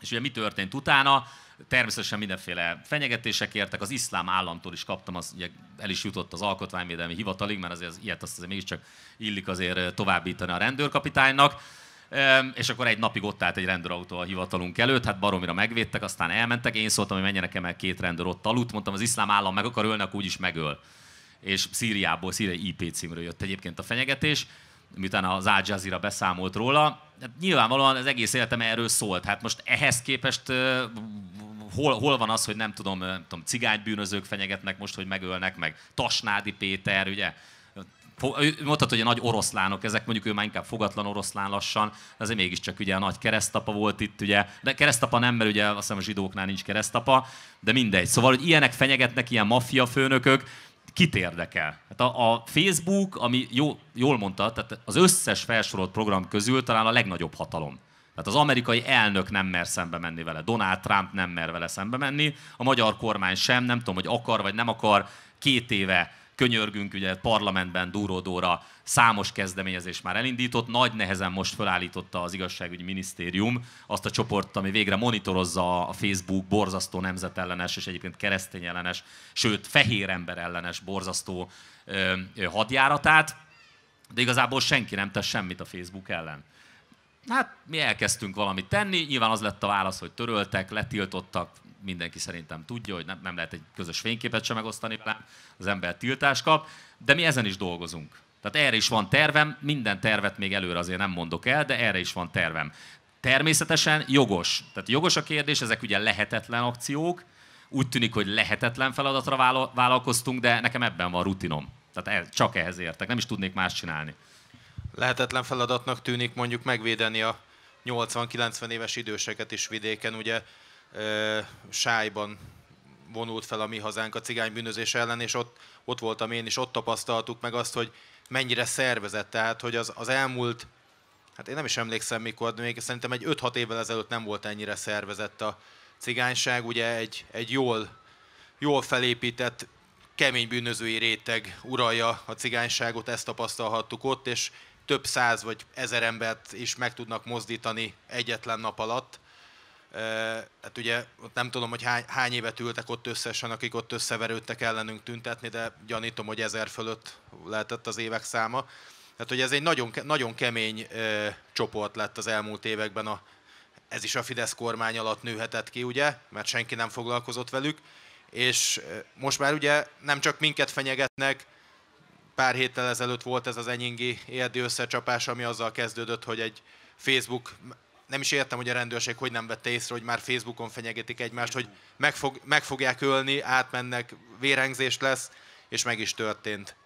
És ugye mi történt utána? Természetesen mindenféle fenyegetések értek, az iszlám államtól is kaptam, az ugye el is jutott az alkotmányvédelmi hivatalig, mert azért az, ilyet azt azért mégiscsak illik azért továbbítani a rendőrkapitánynak. És akkor egy napig ott állt egy rendőrautó a hivatalunk előtt, hát baromira megvédtek, aztán elmentek. Én szóltam, hogy menjenek el, mert két rendőr ott aludt, mondtam, az iszlám állam meg akar ölni, akkor úgyis megöl. És Szíriából, szíriai i pé címről jött egyébként a fenyegetés, miután az Al Jazeera beszámolt róla. Hát nyilvánvalóan az egész életem erről szólt. Hát most ehhez képest hol, hol van az, hogy nem tudom, nem tudom, cigánybűnözők fenyegetnek most, hogy megölnek, meg Tasnádi Péter, ugye? Mondhatod, hogy a nagy oroszlánok, ezek mondjuk ő már inkább fogatlan oroszlán lassan, azért mégiscsak ugye a nagy keresztapa volt itt, ugye, de keresztapa nem, mert ugye azt hiszem a zsidóknál nincs keresztapa, de mindegy. Szóval, hogy ilyenek fenyegetnek, ilyen maffia főnökök, kit érdekel? Hát a, a Facebook, ami jó, jól mondta, tehát az összes felsorolt program közül talán a legnagyobb hatalom. Tehát az amerikai elnök nem mer szembe menni vele, Donald Trump nem mer vele szembe menni, a magyar kormány sem, nem tudom, hogy akar vagy nem akar, két éve könyörgünk, ugye parlamentben duródóra számos kezdeményezés már elindított, nagy nehezen most felállította az igazságügyi minisztérium azt a csoport, ami végre monitorozza a Facebook borzasztó nemzetellenes és egyébként keresztényellenes, sőt fehér ember ellenes borzasztó ö, ö, hadjáratát, de igazából senki nem tesz semmit a Facebook ellen. Hát mi elkezdtünk valamit tenni, nyilván az lett a válasz, hogy töröltek, letiltottak, mindenki szerintem tudja, hogy nem, nem lehet egy közös fényképet sem megosztani velem, az ember tiltást kap, de mi ezen is dolgozunk. Tehát erre is van tervem, minden tervet még előre azért nem mondok el, de erre is van tervem. Természetesen jogos. Tehát jogos a kérdés, ezek ugye lehetetlen akciók, úgy tűnik, hogy lehetetlen feladatra vála- vállalkoztunk, de nekem ebben van rutinom. Tehát ez, csak ehhez értek, nem is tudnék más csinálni. Lehetetlen feladatnak tűnik mondjuk megvédeni a nyolcvan-kilencven éves időseket is vidéken, ugye Sályban vonult fel a Mi Hazánk a cigánybűnözés ellen, és ott, ott voltam én, és ott tapasztaltuk meg azt, hogy mennyire szervezett. Tehát, hogy az, az elmúlt, hát én nem is emlékszem mikor, de még szerintem egy öt-hat évvel ezelőtt nem volt ennyire szervezett a cigányság. Ugye egy, egy jól, jól felépített, kemény bűnözői réteg uralja a cigányságot, ezt tapasztalhattuk ott, és több száz vagy ezer embert is meg tudnak mozdítani egyetlen nap alatt. Hát ugye nem tudom, hogy hány, hány évet ültek ott összesen, akik ott összeverődtek ellenünk tüntetni, de gyanítom, hogy ezer fölött lehetett az évek száma. Hát ugye ez egy nagyon, nagyon kemény ö, csoport lett az elmúlt években, a, ez is a Fidesz kormány alatt nőhetett ki, ugye, mert senki nem foglalkozott velük. És most már ugye nem csak minket fenyegetnek, pár héttel ezelőtt volt ez az enyingi érdi összecsapás, ami azzal kezdődött, hogy egy Facebook nem is értem, hogy a rendőrség hogy nem vette észre, hogy már Facebookon fenyegetik egymást, hogy meg, fog, meg fogják ölni, átmennek, vérengzés lesz, és meg is történt.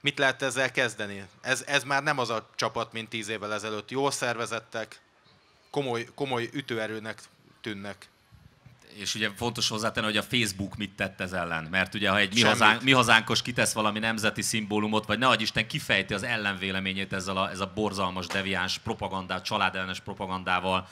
Mit lehet ezzel kezdeni? Ez, ez már nem az a csapat, mint tíz évvel ezelőtt. Jól szervezettek, komoly, komoly ütőerőnek tűnnek. És ugye fontos hozzátenni, hogy a Facebook mit tett ez ellen. Mert ugye, ha egy mi, hazánk, mi hazánkos kitesz valami nemzeti szimbólumot, vagy nehogy Isten kifejti az ellenvéleményét ezzel a, ez a borzalmas, deviáns propagandával, családellenes propagandával,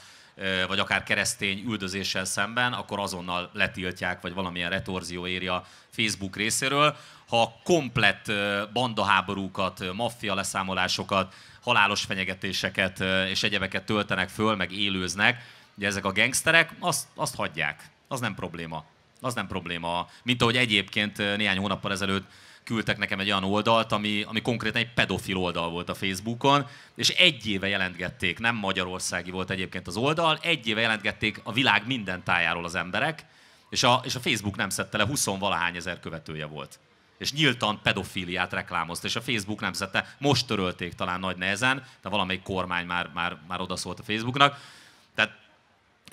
vagy akár keresztény üldözéssel szemben, akkor azonnal letiltják, vagy valamilyen retorzió éri a Facebook részéről. Ha komplett bandaháborúkat, maffia leszámolásokat, halálos fenyegetéseket és egyebeket töltenek föl, meg élőznek, ugye ezek a gangsterek, azt, azt hagyják. Az nem probléma. Az nem probléma. Mint ahogy egyébként néhány hónappal ezelőtt küldtek nekem egy olyan oldalt, ami, ami konkrétan egy pedofil oldal volt a Facebookon, és egy éve jelentgették, nem magyarországi volt egyébként az oldal, egy éve jelentgették a világ minden tájáról az emberek, és a, és a Facebook nem szedte le, huszonvalahány ezer követője volt. És nyíltan pedofiliát reklámozta, és a Facebook nem szedte, most törölték talán nagy nehezen, de valamelyik kormány már, már, már odaszólt a Facebooknak. Tehát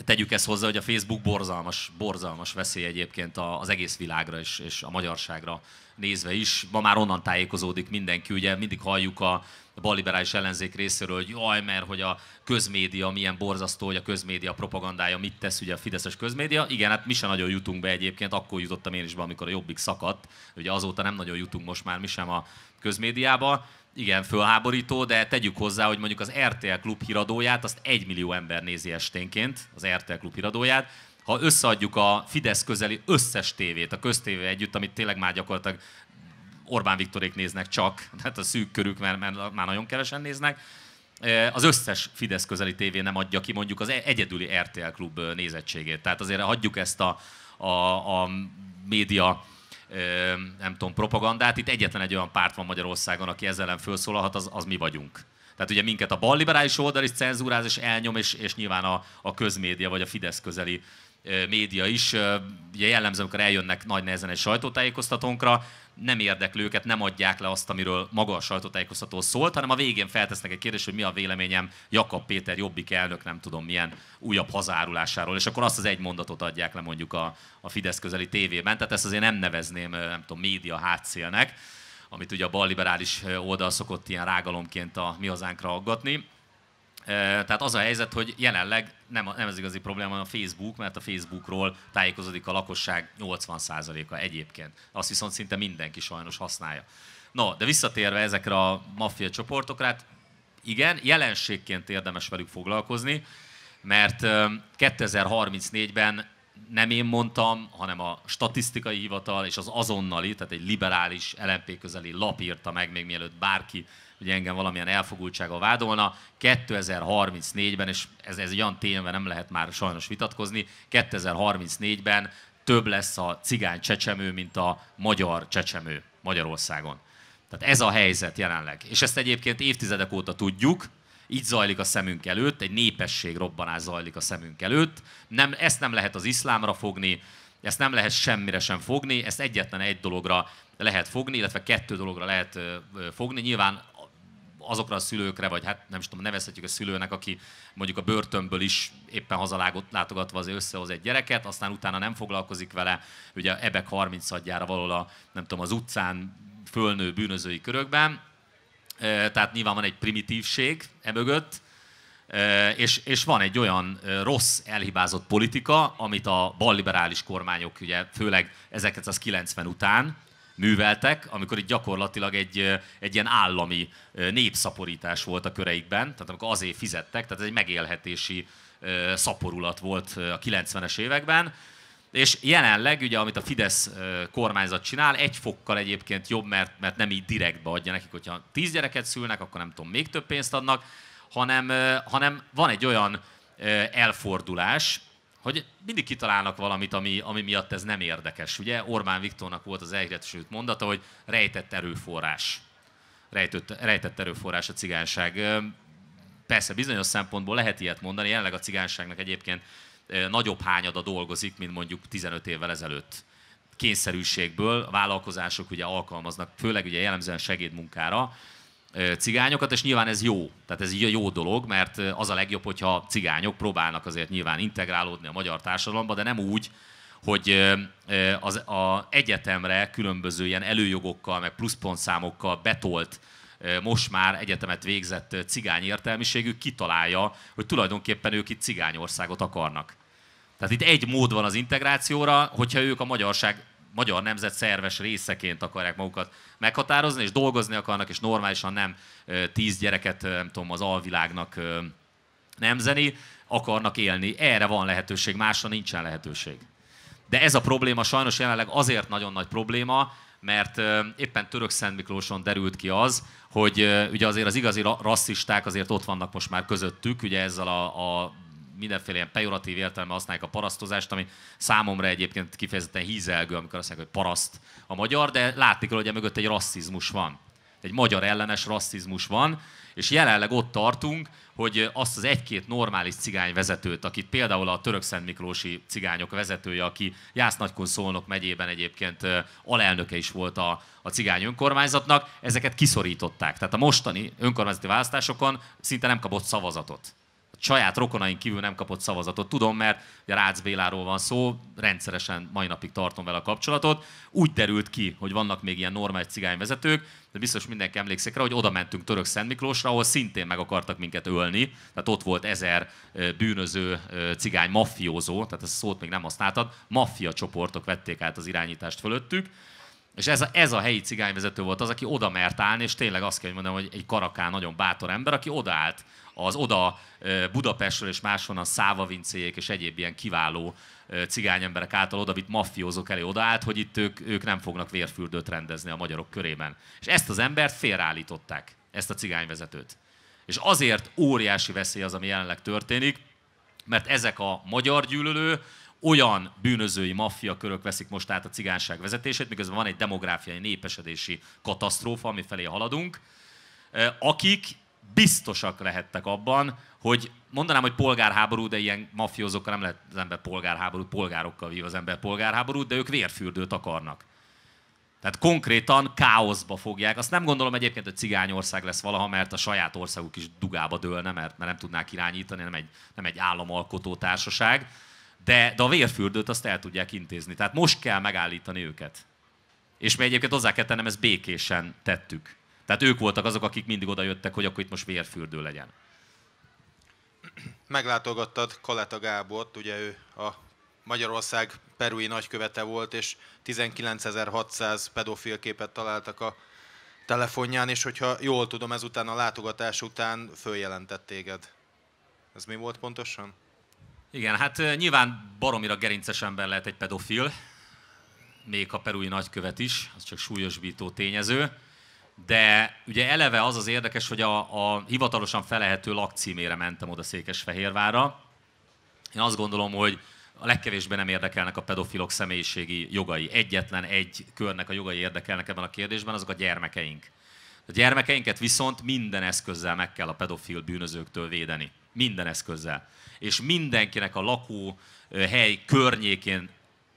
tegyük ezt hozzá, hogy a Facebook borzalmas, borzalmas veszély egyébként az egész világra és, és a magyarságra nézve is. Ma már onnan tájékozódik mindenki, ugye mindig halljuk a balliberális ellenzék részéről, hogy jaj, mert hogy a közmédia milyen borzasztó, hogy a közmédia propagandája mit tesz, ugye a fideszes közmédia. Igen, hát mi sem nagyon jutunk be egyébként, akkor jutottam én is be, amikor a Jobbik szakadt. Ugye azóta nem nagyon jutunk most már mi sem a közmédiába. Igen, fölháborító, de tegyük hozzá, hogy mondjuk az er té el Klub híradóját, azt egymillió ember nézi esténként, az er té el Klub híradóját. Ha összeadjuk a Fidesz közeli összes tévét, a köztévé együtt, amit tényleg már gyakorlatilag Orbán Viktorék néznek csak, tehát a szűk körük, mert már nagyon kevesen néznek, az összes Fidesz közeli tévé nem adja ki mondjuk az egyedüli er té el Klub nézettségét. Tehát azért hagyjuk ezt a, a, a média... nem tudom, propagandát. Itt egyetlen egy olyan párt van Magyarországon, aki ezzel ellen felszólalhat, az, az mi vagyunk. Tehát ugye minket a balliberális oldal is cenzúráz és elnyom, és, és nyilván a, a közmédia, vagy a Fidesz közeli média is. Ugye jellemző, amikor eljönnek nagy nehezen egy sajtótájékoztatónkra, nem érdekli őket, nem adják le azt, amiről maga a sajtótájékoztató szólt, hanem a végén feltesznek egy kérdést, hogy mi a véleményem Jakab Péter Jobbik elnök nem tudom milyen újabb hazárulásáról, és akkor azt az egy mondatot adják le mondjuk a, a Fidesz közeli tévében. Tehát ezt azért nem nevezném, nem tudom, média hátszélnek, amit ugye a balliberális oldal szokott ilyen rágalomként a mi hazánkra aggatni. Tehát az a helyzet, hogy jelenleg nem, nem ez igazi probléma, a Facebook, mert a Facebookról tájékozódik a lakosság nyolcvan százaléka egyébként. Azt viszont szinte mindenki sajnos használja. No, de visszatérve ezekre a maffia csoportokra, hát igen, jelenségként érdemes velük foglalkozni, mert kétezer-harmincnégyben nem én mondtam, hanem a statisztikai hivatal és az azonnali, tehát egy liberális el en pé közeli lap írta meg, még mielőtt bárki ugye engem valamilyen elfogultsággal vádolna, kétezer-harmincnégyben, és ez, ez olyan tényben nem lehet már sajnos vitatkozni, kétezer-harmincnégyben több lesz a cigány csecsemő, mint a magyar csecsemő Magyarországon. Tehát ez a helyzet jelenleg. És ezt egyébként évtizedek óta tudjuk, így zajlik a szemünk előtt, egy népesség robbanás zajlik a szemünk előtt. Nem, ezt nem lehet az iszlámra fogni, ezt nem lehet semmire sem fogni, ezt egyetlen egy dologra lehet fogni, illetve kettő dologra lehet fogni. Nyilván azokra a szülőkre, vagy hát nem is tudom, nevezhetjük a szülőnek, aki mondjuk a börtönből is éppen hazalátogatva az összehoz egy gyereket, aztán utána nem foglalkozik vele, ugye ebek harmincadjára való a, nem tudom, az utcán fölnő bűnözői körökben. Tehát nyilván van egy primitívség e mögött, és, és van egy olyan rossz, elhibázott politika, amit a balliberális kormányok ugye főleg ezerkilencszázkilencven után műveltek, amikor itt gyakorlatilag egy, egy ilyen állami népszaporítás volt a köreikben, tehát amikor azért fizettek, tehát ez egy megélhetési szaporulat volt a kilencvenes években, és jelenleg ugye, amit a Fidesz kormányzat csinál, egy fokkal egyébként jobb, mert, mert nem így direktbe adja nekik, hogyha tíz gyereket szülnek, akkor nem tudom, még több pénzt adnak, hanem, hanem van egy olyan elfordulás, hogy mindig kitalálnak valamit, ami, ami miatt ez nem érdekes. Ugye Orbán Viktornak volt az elhíresült mondata, hogy rejtett erőforrás. Rejtett, rejtett erőforrás a cigányság. Persze bizonyos szempontból lehet ilyet mondani, jelenleg a cigányságnak egyébként nagyobb hányada dolgozik, mint mondjuk tizenöt évvel ezelőtt. Kényszerűségből a vállalkozások ugye alkalmaznak, főleg ugye jellemzően segédmunkára cigányokat, és nyilván ez jó. Tehát ez így jó dolog, mert az a legjobb, hogyha cigányok próbálnak azért nyilván integrálódni a magyar társadalomba, de nem úgy, hogy az a egyetemre különböző ilyen előjogokkal, meg pluszpontszámokkal betolt, most már egyetemet végzett cigány értelmiségük kitalálja, hogy tulajdonképpen ők itt cigányországot akarnak. Tehát itt egy mód van az integrációra, hogyha ők a magyarság, magyar nemzet szerves részeként akarják magukat meghatározni, és dolgozni akarnak, és normálisan nem tíz gyereket, nem tudom, az alvilágnak nemzeni, akarnak élni. Erre van lehetőség, másra nincsen lehetőség. De ez a probléma sajnos jelenleg azért nagyon nagy probléma, mert éppen Törökszentmiklóson derült ki az, hogy ugye azért az igazi rasszisták azért ott vannak most már közöttük, ugye ezzel a, a mindenféle ilyen pejoratív értelemben használják a parasztozást, ami számomra egyébként kifejezetten hízelgő, amikor azt mondják, hogy paraszt a magyar, de látni kell, hogy mögött egy rasszizmus van. Egy magyar ellenes rasszizmus van, és jelenleg ott tartunk, hogy azt az egy-két normális cigány vezetőt, akit például a törökszentmiklósi cigányok vezetője, aki Jász-Nagykun-Szolnok megyében egyébként alelnöke is volt a, a cigány önkormányzatnak, ezeket kiszorították. Tehát a mostani önkormányzati választásokon szinte nem kapott szavazatot. A saját rokonaink kívül nem kapott szavazatot. Tudom, mert a Rácz Béláról van szó, rendszeresen mai napig tartom vele a kapcsolatot. Úgy derült ki, hogy vannak még ilyen normális cigányvezetők, de biztos mindenki emlékszik rá, hogy oda mentünk Törökszentmiklósra, ahol szintén meg akartak minket ölni. Tehát ott volt ezer bűnöző cigány maffiózó, tehát ezt a szót még nem használtad, maffia csoportok vették át az irányítást fölöttük. És ez a, ez a helyi cigányvezető volt az, aki oda mert állni, és tényleg azt kell mondanom, hogy egy karakán nagyon bátor ember, aki odaállt az oda Budapestről és máshonnan Szávavincéjék és egyéb ilyen kiváló cigányemberek által odavitt maffiózók elé odaállt, hogy itt ők, ők nem fognak vérfürdőt rendezni a magyarok körében. És ezt az embert félreállították, ezt a cigányvezetőt. És azért óriási veszély az, ami jelenleg történik, mert ezek a magyar gyűlölő, olyan bűnözői maffia körök veszik most át a cigányság vezetését, miközben van egy demográfiai népesedési katasztrófa, amifelé haladunk, akik biztosak lehettek abban, hogy mondanám, hogy polgárháború, de ilyen mafiózókkal nem lehet az ember polgárháborút, polgárokkal vív az ember polgárháborút, de ők vérfürdőt akarnak. Tehát konkrétan káoszba fogják. Azt nem gondolom egyébként, hogy cigányország lesz valaha, mert a saját országuk is dugába dőlne, mert nem tudnák irányítani, nem egy, nem egy államalkotó társaság. De, de a vérfürdőt azt el tudják intézni. Tehát most kell megállítani őket. És mi egyébként hozzá kell tennem, ezt békésen tettük. Tehát ők voltak azok, akik mindig oda jöttek, hogy akkor itt most vérfürdő legyen. Meglátogattad Kaleta Gábort, ugye ő a Magyarország perui nagykövete volt, és tizenkilencezer-hatszáz pedofilképet találtak a telefonján, és hogyha jól tudom, ezután a látogatás után följelentett téged. Ez mi volt pontosan? Igen, hát nyilván baromira gerinces ember lehet egy pedofil, még a perui nagykövet is, az csak súlyosbító tényező. De ugye eleve az az érdekes, hogy a, a hivatalosan felehető lakcímére mentem oda Székesfehérvárra. Én azt gondolom, hogy a legkevésbé nem érdekelnek a pedofilok személyiségi jogai. Egyetlen egy körnek a jogai érdekelnek ebben a kérdésben, azok a gyermekeink. A gyermekeinket viszont minden eszközzel meg kell a pedofil bűnözőktől védeni. Minden eszközzel. És mindenkinek a lakóhely környékén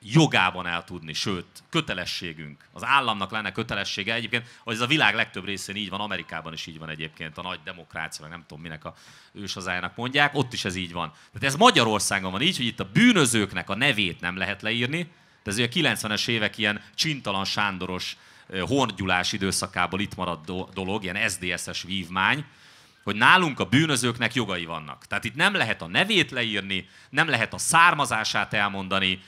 jogában el tudni, sőt, kötelességünk. Az államnak lenne kötelessége egyébként, hogy ez a világ legtöbb részén így van, Amerikában is így van egyébként, a nagy demokrácia, meg nem tudom minek a őshazájának mondják, ott is ez így van. Tehát ez Magyarországon van így, hogy itt a bűnözőknek a nevét nem lehet leírni, de ez ugye a kilencvenes évek ilyen Csintalan Sándoros, Horn Gyulás időszakából itt maradt dolog, ilyen es dé es-es vívmány, hogy nálunk a bűnözőknek jogai vannak. Tehát itt nem lehet a nevét leírni, nem lehet a származását elmondani,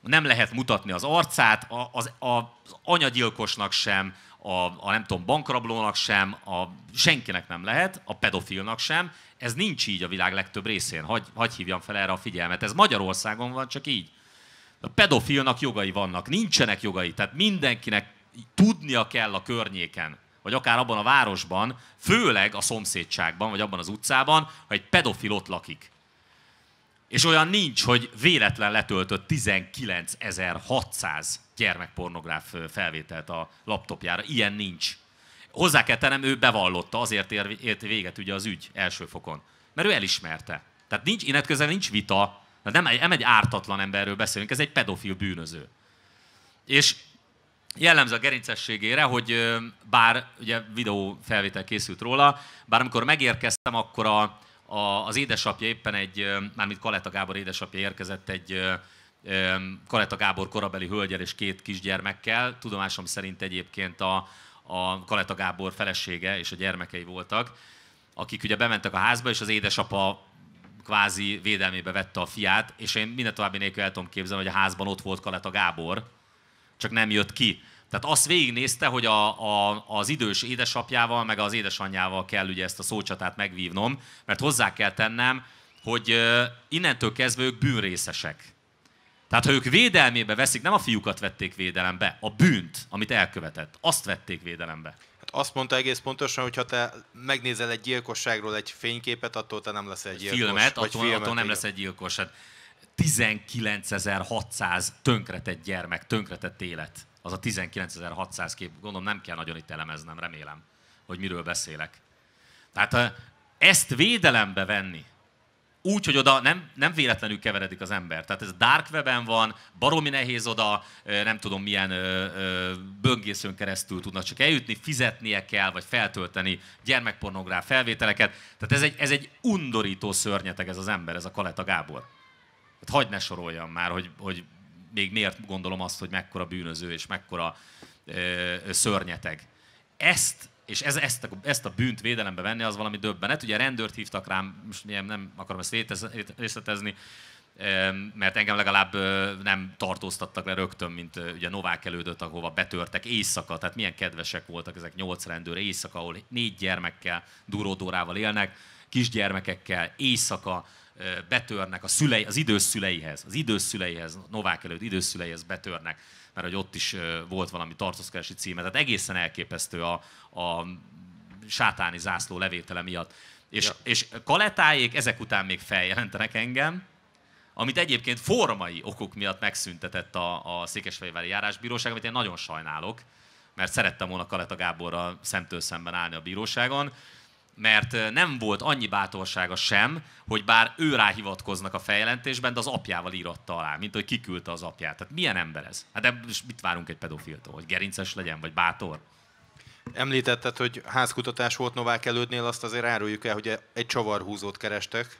nem lehet mutatni az arcát, az, az anyagyilkosnak sem, a, a nem tudom, bankrablónak sem, a, senkinek nem lehet, a pedofilnak sem. Ez nincs így a világ legtöbb részén. Hagy, hagy hívjam fel erre a figyelmet. Ez Magyarországon van csak így. A pedofilnak jogai vannak, nincsenek jogai. Tehát mindenkinek tudnia kell a környéken, vagy akár abban a városban, főleg a szomszédságban, vagy abban az utcában, ha egy pedofil ott lakik. És olyan nincs, hogy véletlen letöltött tizenkilencezer-hatszáz gyermekpornográf felvételt a laptopjára. Ilyen nincs. Hozzá kell tennem, ő bevallotta, azért ért véget ugye az ügy első fokon. Mert ő elismerte. Tehát nincs, innentközel nincs vita, nem egy ártatlan emberről beszélünk, ez egy pedofil bűnöző. És Jellemző a gerincességére, hogy bár ugye videó felvétel készült róla, bár amikor megérkeztem, akkor a, a, az édesapja éppen egy, mármint Kaleta Gábor édesapja érkezett egy Kaleta Gábor korabeli hölgyel és két kisgyermekkel. Tudomásom szerint egyébként a, a Kaleta Gábor felesége és a gyermekei voltak, akik ugye bementek a házba, és az édesapa kvázi védelmébe vette a fiát, és én minden további nélkül el tudom képzelni, hogy a házban ott volt Kaleta Gábor, csak nem jött ki. Tehát azt végignézte, hogy a, a, az idős édesapjával, meg az édesanyjával kell ugye ezt a szócsatát megvívnom, mert hozzá kell tennem, hogy innentől kezdve ők bűnrészesek. Tehát ha ők védelmébe veszik, nem a fiúkat vették védelembe, a bűnt, amit elkövetett, azt vették védelembe. Azt mondta egész pontosan, hogy ha te megnézel egy gyilkosságról egy fényképet, attól te nem leszel egy gyilkos. Filmet, vagy attól, filmet, attól nem leszel egy gyilkos. Hát tizenkilencezer-hatszáz tönkretett gyermek, tönkretett élet. Az a tizenkilencezer-hatszáz kép. Gondolom nem kell nagyon itt elemeznem, remélem, hogy miről beszélek. Tehát ezt védelembe venni, úgy, hogy oda nem, nem véletlenül keveredik az ember. Tehát ez dark webben van, baromi nehéz oda, nem tudom milyen böngészőn keresztül tudnak csak eljutni, fizetnie kell, vagy feltölteni gyermekpornográf felvételeket. Tehát ez egy, ez egy undorító szörnyeteg ez az ember, ez a Kaleta Gábor. Hát hagyd ne soroljam már, hogy, hogy még miért gondolom azt, hogy mekkora bűnöző és mekkora ö, szörnyeteg. Ezt És ez, ezt, a, ezt a bűnt védelembe venni, az valami döbbenet. Ugye a rendőrt hívtak rám, most nem akarom ezt részletezni, mert engem legalább nem tartóztattak le rögtön, mint ugye Novák elődöt, ahova betörtek éjszaka. Tehát milyen kedvesek voltak ezek nyolc rendőr éjszaka, ahol négy gyermekkel, duródórával élnek, kisgyermekekkel éjszaka betörnek a szülei, az idős szüleihez, az idős szüleihez, Novák előtt idős szüleihez betörnek, mert hogy ott is volt valami tartózkodási címe. Tehát egészen elképesztő a, a sátáni zászló levétele miatt. És, ja. és Kaletáék ezek után még feljelentenek engem, amit egyébként formai okok miatt megszüntetett a, a Székesfehérvári Járásbíróság, amit én nagyon sajnálok, mert szerettem volna Kaleta Gáborral szemtől szemben állni a bíróságon, mert nem volt annyi bátorsága sem, hogy bár ő rá hivatkoznak a feljelentésben, de az apjával íratta alá, mint hogy kiküldte az apját. Tehát milyen ember ez? Hát de mit várunk egy pedofiltól? Hogy gerinces legyen, vagy bátor? Említetted, hogy házkutatás volt Novák elődnél, azt azért áruljuk el, hogy egy csavarhúzót kerestek,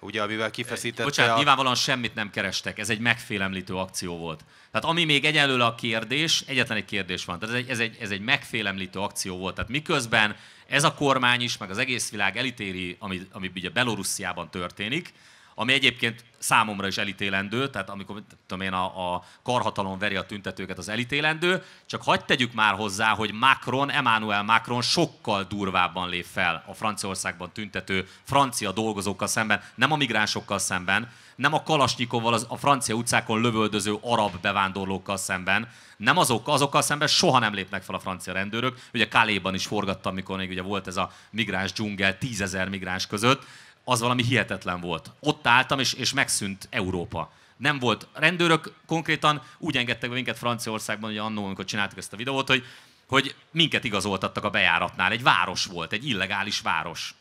ugye, amivel kifeszítette. Bocsánat, a... nyilvánvalóan semmit nem kerestek, ez egy megfélemlítő akció volt. Tehát ami még egyelőre a kérdés, egyetlen egy kérdés van, tehát ez egy, ez egy, ez egy megfélemlítő akció volt. Tehát miközben ez a kormány is, meg az egész világ elítéli, ami, ami ugye Belorussziában történik, ami egyébként számomra is elítélendő, tehát amikor tudom én, a, a karhatalom veri a tüntetőket, az elítélendő, csak hagyd tegyük már hozzá, hogy Macron, Emmanuel Macron sokkal durvábban lép fel a Franciaországban tüntető francia dolgozókkal szemben, nem a migránsokkal szemben, nem a kalasnyikovval az, a francia utcákon lövöldöző arab bevándorlókkal szemben, nem azok, azokkal szemben soha nem lépnek fel a francia rendőrök. Ugye Calais-ban is forgattam, mikor még ugye volt ez a migráns dzsungel tízezer migráns között, az valami hihetetlen volt. Ott álltam, és, és megszűnt Európa. Nem volt rendőrök, konkrétan úgy engedtek be minket Franciaországban, ugye annó, amikor csináltuk ezt a videót, hogy, hogy minket igazoltattak a bejáratnál. Egy város volt, egy illegális város.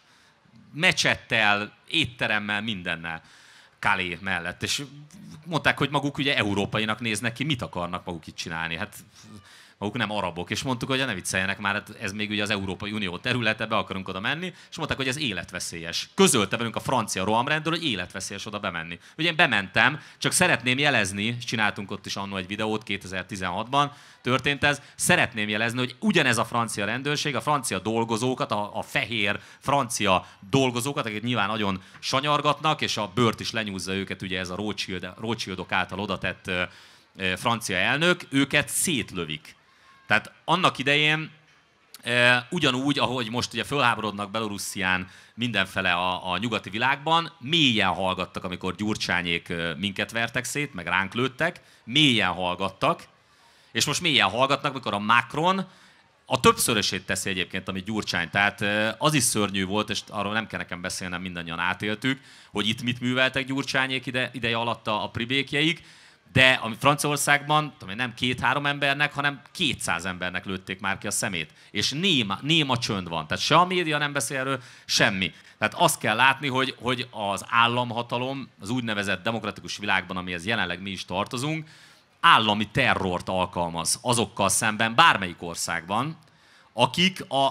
Mecsettel, étteremmel, mindennel. Calais mellett. És mondták, hogy maguk ugye európainak néznek ki, mit akarnak maguk itt csinálni. Hát maguk nem arabok. És mondtuk, hogy ne vicceljenek már, hát ez még ugye az Európai Unió területe, be akarunk oda menni. És mondták, hogy ez életveszélyes. Közölte velünk a francia rohamrendőr, hogy életveszélyes oda bemenni. Ugye én bementem, csak szeretném jelezni, csináltunk ott is annó egy videót, kétezer-tizenhatban történt ez, szeretném jelezni, hogy ugyanez a francia rendőrség, a francia dolgozókat, a, a fehér francia dolgozókat, akik nyilván nagyon sanyargatnak, és a bőrt is lenyúzza őket, ugye ez a Rothschild, Rothschildok által odatett e, e, francia elnök, őket szétlövik. Tehát annak idején e, ugyanúgy, ahogy most ugye fölháborodnak Belorusszián mindenfele a, a nyugati világban, mélyen hallgattak, amikor Gyurcsányék minket vertek szét, meg ránk lőttek, mélyen hallgattak, és most mélyen hallgatnak, mikor a Macron a többszörösét teszi egyébként, amit Gyurcsány. Tehát az is szörnyű volt, és arról nem kell nekem beszélnem, mindannyian átéltük, hogy itt mit műveltek Gyurcsányék ide, ideje alatt a pribékjeik, de a Franciaországban nem két-három embernek, hanem kétszáz embernek lőtték már ki a szemét. És néma, néma csönd van. Tehát se a média nem beszél erről, semmi. Tehát azt kell látni, hogy, hogy az államhatalom, az úgynevezett demokratikus világban, amihez jelenleg mi is tartozunk, állami terrort alkalmaz azokkal szemben bármelyik országban, akik a,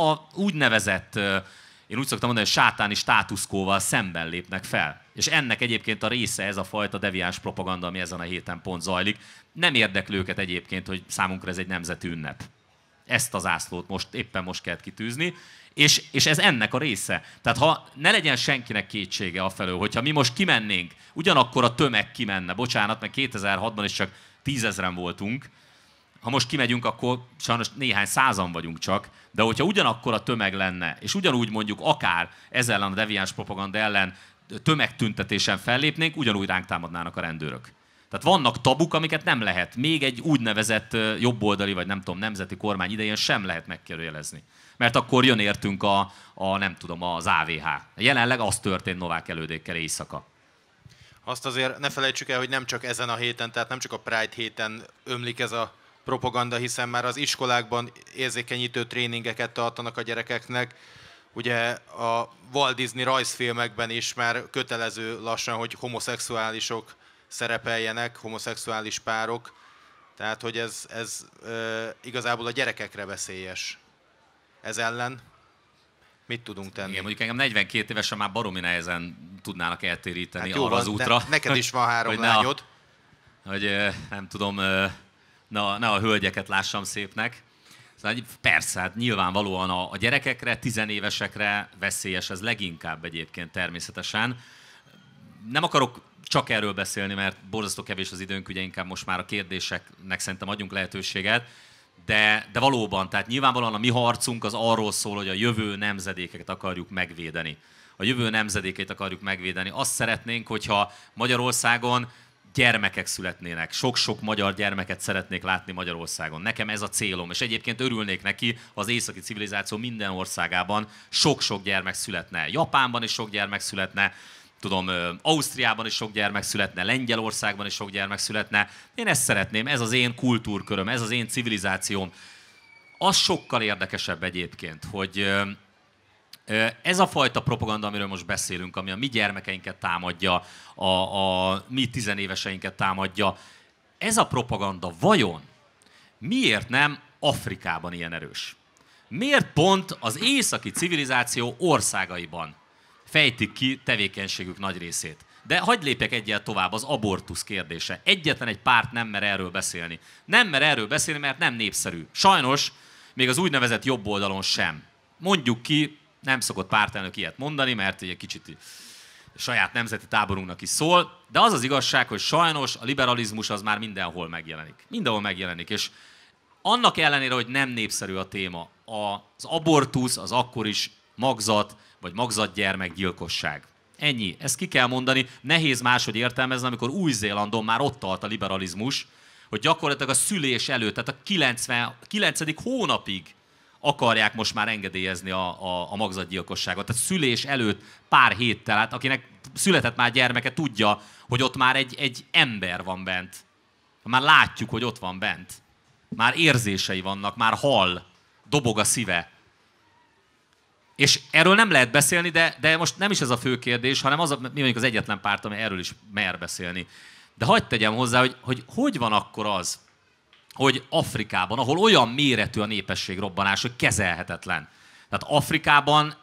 a úgynevezett, én úgy szoktam mondani, hogy sátáni státuszkóval szemben lépnek fel. És ennek egyébként a része ez a fajta deviáns propaganda, ami ezen a héten pont zajlik. Nem érdekli őket egyébként, hogy számunkra ez egy nemzeti ünnep. Ezt az zászlót most, éppen most kell kitűzni, és, és ez ennek a része. Tehát ha ne legyen senkinek kétsége afelől, hogyha mi most kimennénk, ugyanakkor a tömeg kimenne, bocsánat, mert kétezer-hatban is csak tízezren voltunk, ha most kimegyünk, akkor sajnos néhány százan vagyunk csak, de hogyha ugyanakkor a tömeg lenne, és ugyanúgy mondjuk akár ez ellen a deviáns propaganda ellen tömegtüntetésen fellépnénk, ugyanúgy ránk támadnának a rendőrök. Tehát vannak tabuk, amiket nem lehet. Még egy úgynevezett jobboldali, vagy nem tudom, nemzeti kormány idején sem lehet megkérdőjelezni. Mert akkor jön értünk a, a nem tudom, az á vé há. Jelenleg az történt Novák Elődékkel éjszaka. Azt azért ne felejtsük el, hogy nem csak ezen a héten, tehát nem csak a Pride héten ömlik ez a propaganda, hiszen már az iskolákban érzékenyítő tréningeket tartanak a gyerekeknek. Ugye a Walt Disney rajzfilmekben is már kötelező lassan, hogy homoszexuálisok szerepeljenek, homoszexuális párok. Tehát, hogy ez, ez e, igazából a gyerekekre veszélyes. Ez ellen mit tudunk tenni? Igen, mondjuk engem negyvenkét évesen már baromi nehezen tudnának eltéríteni hát arra az útra. Neked is van három hogy lányod. A, hogy nem tudom, na, ne a hölgyeket lássam szépnek. Persze, hát nyilvánvalóan a, a gyerekekre, tizenévesekre veszélyes ez leginkább egyébként természetesen. Nem akarok csak erről beszélni, mert borzasztó kevés az időnk, ugye inkább most már a kérdéseknek szerintem adjunk lehetőséget, de, de valóban, tehát nyilvánvalóan a mi harcunk az arról szól, hogy a jövő nemzedékeket akarjuk megvédeni. A jövő nemzedékét akarjuk megvédeni. Azt szeretnénk, hogyha Magyarországon gyermekek születnének. Sok-sok magyar gyermeket szeretnék látni Magyarországon. Nekem ez a célom, és egyébként örülnék neki, ha az északi civilizáció minden országában sok-sok gyermek születne. Japánban is sok gyermek születne. Tudom, Ausztriában is sok gyermek születne, Lengyelországban is sok gyermek születne. Én ezt szeretném, ez az én kultúrköröm, ez az én civilizációm. Az sokkal érdekesebb egyébként, hogy ez a fajta propaganda, amiről most beszélünk, ami a mi gyermekeinket támadja, a, a mi tizenéveseinket támadja, ez a propaganda vajon miért nem Afrikában ilyen erős? Miért pont az északi civilizáció országaiban fejtik ki tevékenységük nagy részét? De hagyd lépjek egyel tovább, az abortusz kérdése. Egyetlen egy párt nem mer erről beszélni. Nem mer erről beszélni, mert nem népszerű. Sajnos még az úgynevezett jobb oldalon sem. Mondjuk ki, nem szokott pártelnök ilyet mondani, mert egy kicsit saját nemzeti táborunknak is szól, de az az igazság, hogy sajnos a liberalizmus az már mindenhol megjelenik. Mindenhol megjelenik, és annak ellenére, hogy nem népszerű a téma, az abortusz az akkor is magzat, vagy magzatgyermekgyilkosság. Ennyi. Ezt ki kell mondani. Nehéz máshogy értelmezni, amikor Új-Zélandon már ott tart a liberalizmus, hogy gyakorlatilag a szülés előtt, tehát a kilencvenkilencedik hónapig akarják most már engedélyezni a, a, a magzatgyilkosságot. Tehát szülés előtt pár héttel, hát akinek született már gyermeke, tudja, hogy ott már egy, egy ember van bent. Már látjuk, hogy ott van bent. Már érzései vannak, már hall, dobog a szíve. És erről nem lehet beszélni, de, de most nem is ez a fő kérdés, hanem az, mi mondjuk az egyetlen párt, ami erről is mer beszélni. De hagyd tegyem hozzá, hogy, hogy hogy van akkor az, hogy Afrikában, ahol olyan méretű a népesség robbanás, hogy kezelhetetlen. Tehát Afrikában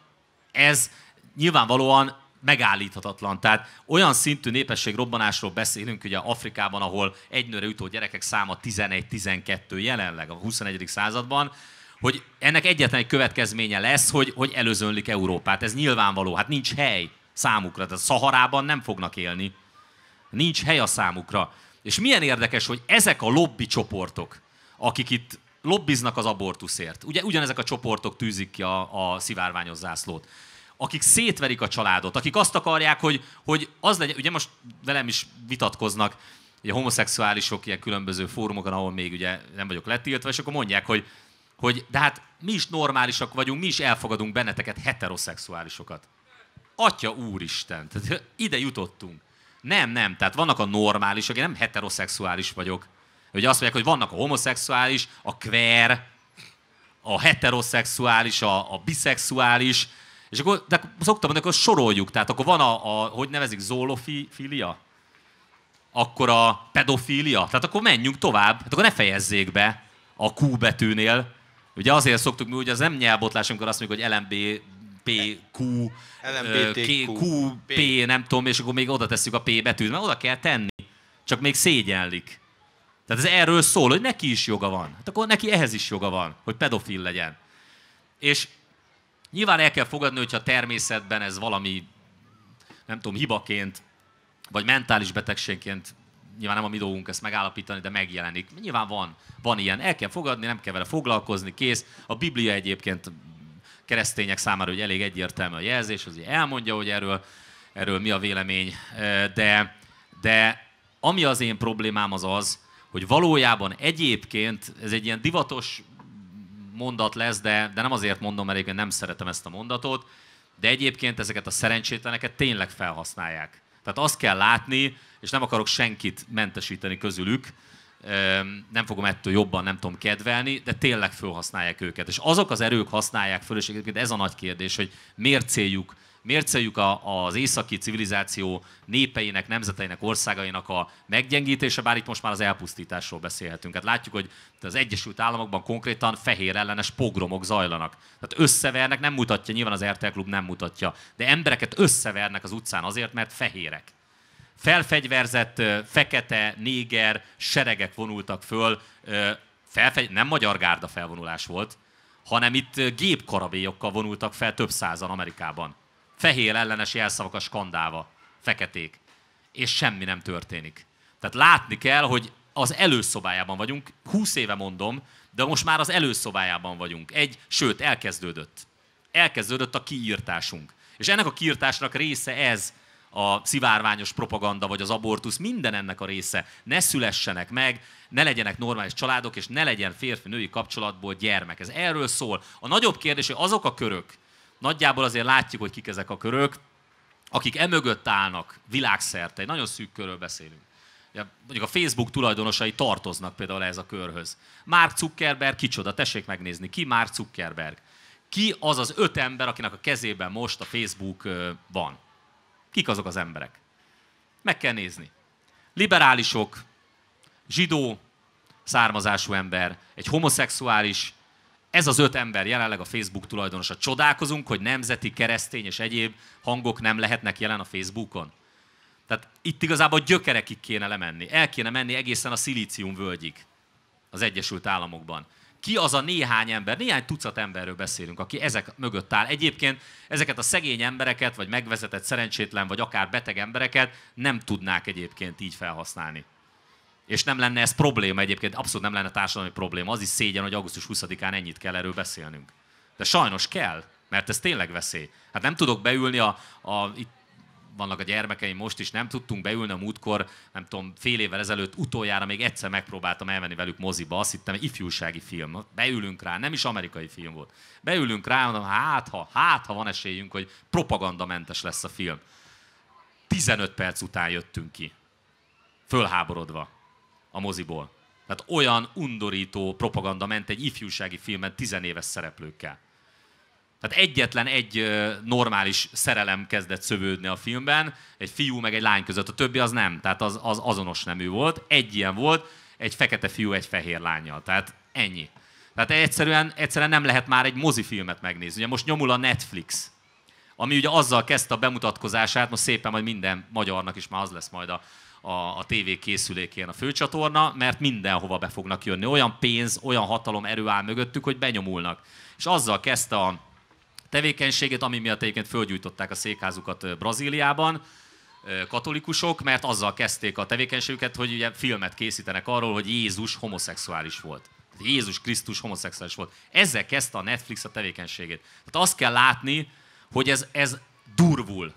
ez nyilvánvalóan megállíthatatlan. Tehát olyan szintű népesség robbanásról beszélünk, ugye Afrikában, ahol egynőre jutó gyerekek száma tizenegy-tizenkettő jelenleg a huszonegyedik században, hogy ennek egyetlen egy következménye lesz, hogy, hogy előzönlik Európát. Ez nyilvánvaló. Hát nincs hely számukra. Tehát Szaharában nem fognak élni. Nincs hely a számukra. És milyen érdekes, hogy ezek a lobby csoportok, akik itt lobbiznak az abortuszért, ugye ugyanezek a csoportok tűzik ki a, a szivárványos zászlót, akik szétverik a családot, akik azt akarják, hogy, hogy az legyen, ugye most velem is vitatkoznak, ugye homoszexuálisok ilyen különböző fórumokon, ahol még ugye nem vagyok letiltva, és akkor mondják, hogy hogy de hát mi is normálisak vagyunk, mi is elfogadunk benneteket, heteroszexuálisokat. Atya úristen, tehát ide jutottunk. Nem, nem, tehát vannak a normálisak, én nem heteroszexuális vagyok. Ugye azt mondják, hogy vannak a homoszexuális, a queer, a heteroszexuális, a, a biszexuális, és akkor de szoktam mondani, akkor soroljuk, tehát akkor van a, a hogy nevezik, zoofilia? akkor a pedofília? Tehát akkor menjünk tovább, hát akkor ne fejezzék be a Q betűnél. Ugye azért szoktuk mi, ugye az nem nyelvbotlás, amikor azt mondjuk, hogy el em bé pé kú, Q P, nem tudom, és akkor még oda tesszük a P betűt, mert oda kell tenni, csak még szégyenlik. Tehát ez erről szól, hogy neki is joga van. Hát akkor neki ehhez is joga van, hogy pedofil legyen. És nyilván el kell fogadni, hogyha természetben ez valami, nem tudom, hibaként, vagy mentális betegségként, nyilván nem a mi dolgunk ezt megállapítani, de megjelenik. Nyilván van, van ilyen, el kell fogadni, nem kell vele foglalkozni, kész. A Biblia egyébként keresztények számára hogy elég egyértelmű a jelzés, azért elmondja, hogy erről, erről mi a vélemény. De, de ami az én problémám az az, hogy valójában egyébként, ez egy ilyen divatos mondat lesz, de, de nem azért mondom, mert egyébként nem szeretem ezt a mondatot, de egyébként ezeket a szerencsétleneket tényleg felhasználják. Tehát azt kell látni, és nem akarok senkit mentesíteni közülük, nem fogom ettől jobban, nem tudom kedvelni, de tényleg felhasználják őket. És azok az erők használják föl, és egyébként ez a nagy kérdés, hogy mércéljük, mércéljük az északi civilizáció népeinek, nemzeteinek, országainak a meggyengítése, bár itt most már az elpusztításról beszélhetünk. Hát látjuk, hogy az Egyesült Államokban konkrétan fehér ellenes pogromok zajlanak. Tehát összevernek, nem mutatja, nyilván az er té el Klub nem mutatja, de embereket összevernek az utcán azért, mert fehérek. Felfegyverzett fekete, néger seregek vonultak föl, Felfegy... nem magyar gárda felvonulás volt, hanem itt gépkarabélyokkal vonultak fel több százan Amerikában. Fehér ellenes jelszavakat skandálva, feketék, és semmi nem történik. Tehát látni kell, hogy az előszobájában vagyunk, húsz éve mondom, de most már az előszobájában vagyunk. Egy, sőt, elkezdődött. Elkezdődött a kiírtásunk. És ennek a kiírtásnak része ez, a szivárványos propaganda, vagy az abortusz, minden ennek a része. Ne szülessenek meg, ne legyenek normális családok, és ne legyen férfi-női kapcsolatból gyermek. Ez erről szól. A nagyobb kérdés, hogy azok a körök, nagyjából azért látjuk, hogy kik ezek a körök, akik emögött állnak világszerte, egy nagyon szűk körről beszélünk. Mondjuk a Facebook tulajdonosai tartoznak például ehhez a körhöz. Mark Zuckerberg kicsoda, tessék megnézni, ki Mark Zuckerberg? Ki az az öt ember, akinek a kezében most a Facebook van? Kik azok az emberek? Meg kell nézni. Liberálisok, zsidó származású ember, egy homoszexuális, ez az öt ember jelenleg a Facebook tulajdonosa. Csodálkozunk, hogy nemzeti, keresztény és egyéb hangok nem lehetnek jelen a Facebookon. Tehát itt igazából gyökerekig kéne lemenni. El kéne menni egészen a Szilícium völgyig az Egyesült Államokban. Ki az a néhány ember, néhány tucat emberről beszélünk, aki ezek mögött áll. Egyébként ezeket a szegény embereket, vagy megvezetett, szerencsétlen, vagy akár beteg embereket nem tudnák egyébként így felhasználni. És nem lenne ez probléma egyébként, abszolút nem lenne társadalmi probléma. Az is szégyen, hogy augusztus huszadikán ennyit kell erről beszélnünk. De sajnos kell, mert ez tényleg veszély. Hát nem tudok beülni, a, a, itt vannak a gyermekeim most is, nem tudtunk beülni a múltkor, nem tudom, fél évvel ezelőtt utoljára még egyszer megpróbáltam elmenni velük moziba, azt hittem, egy ifjúsági film, beülünk rá, nem is amerikai film volt. Beülünk rá, mondom, hát ha, hát ha van esélyünk, hogy propagandamentes lesz a film. tizenöt perc után jöttünk ki, fölháborodva a moziból. Tehát olyan undorító propaganda ment egy ifjúsági filmen tizenéves szereplőkkel. Tehát egyetlen egy normális szerelem kezdett szövődni a filmben, egy fiú meg egy lány között, a többi az nem, tehát az, az azonos nemű volt. Egy ilyen volt, egy fekete fiú egy fehér lányjal, tehát ennyi. Tehát egyszerűen, egyszerűen nem lehet már egy mozifilmet megnézni. Ugye most nyomul a Netflix, ami ugye azzal kezdte a bemutatkozását, most szépen majd minden magyarnak is már az lesz majd a a, a tévé készülékén a főcsatorna, mert mindenhova be fognak jönni. Olyan pénz, olyan hatalom erő áll mögöttük, hogy benyomulnak. És azzal kezdte a tevékenységét, ami miatt egyébként fölgyújtották a székházukat Brazíliában, katolikusok, mert azzal kezdték a tevékenységüket, hogy ugye filmet készítenek arról, hogy Jézus homoszexuális volt. Jézus Krisztus homoszexuális volt. Ezzel kezdte a Netflix a tevékenységét. Tehát azt kell látni, hogy ez, ez durvul.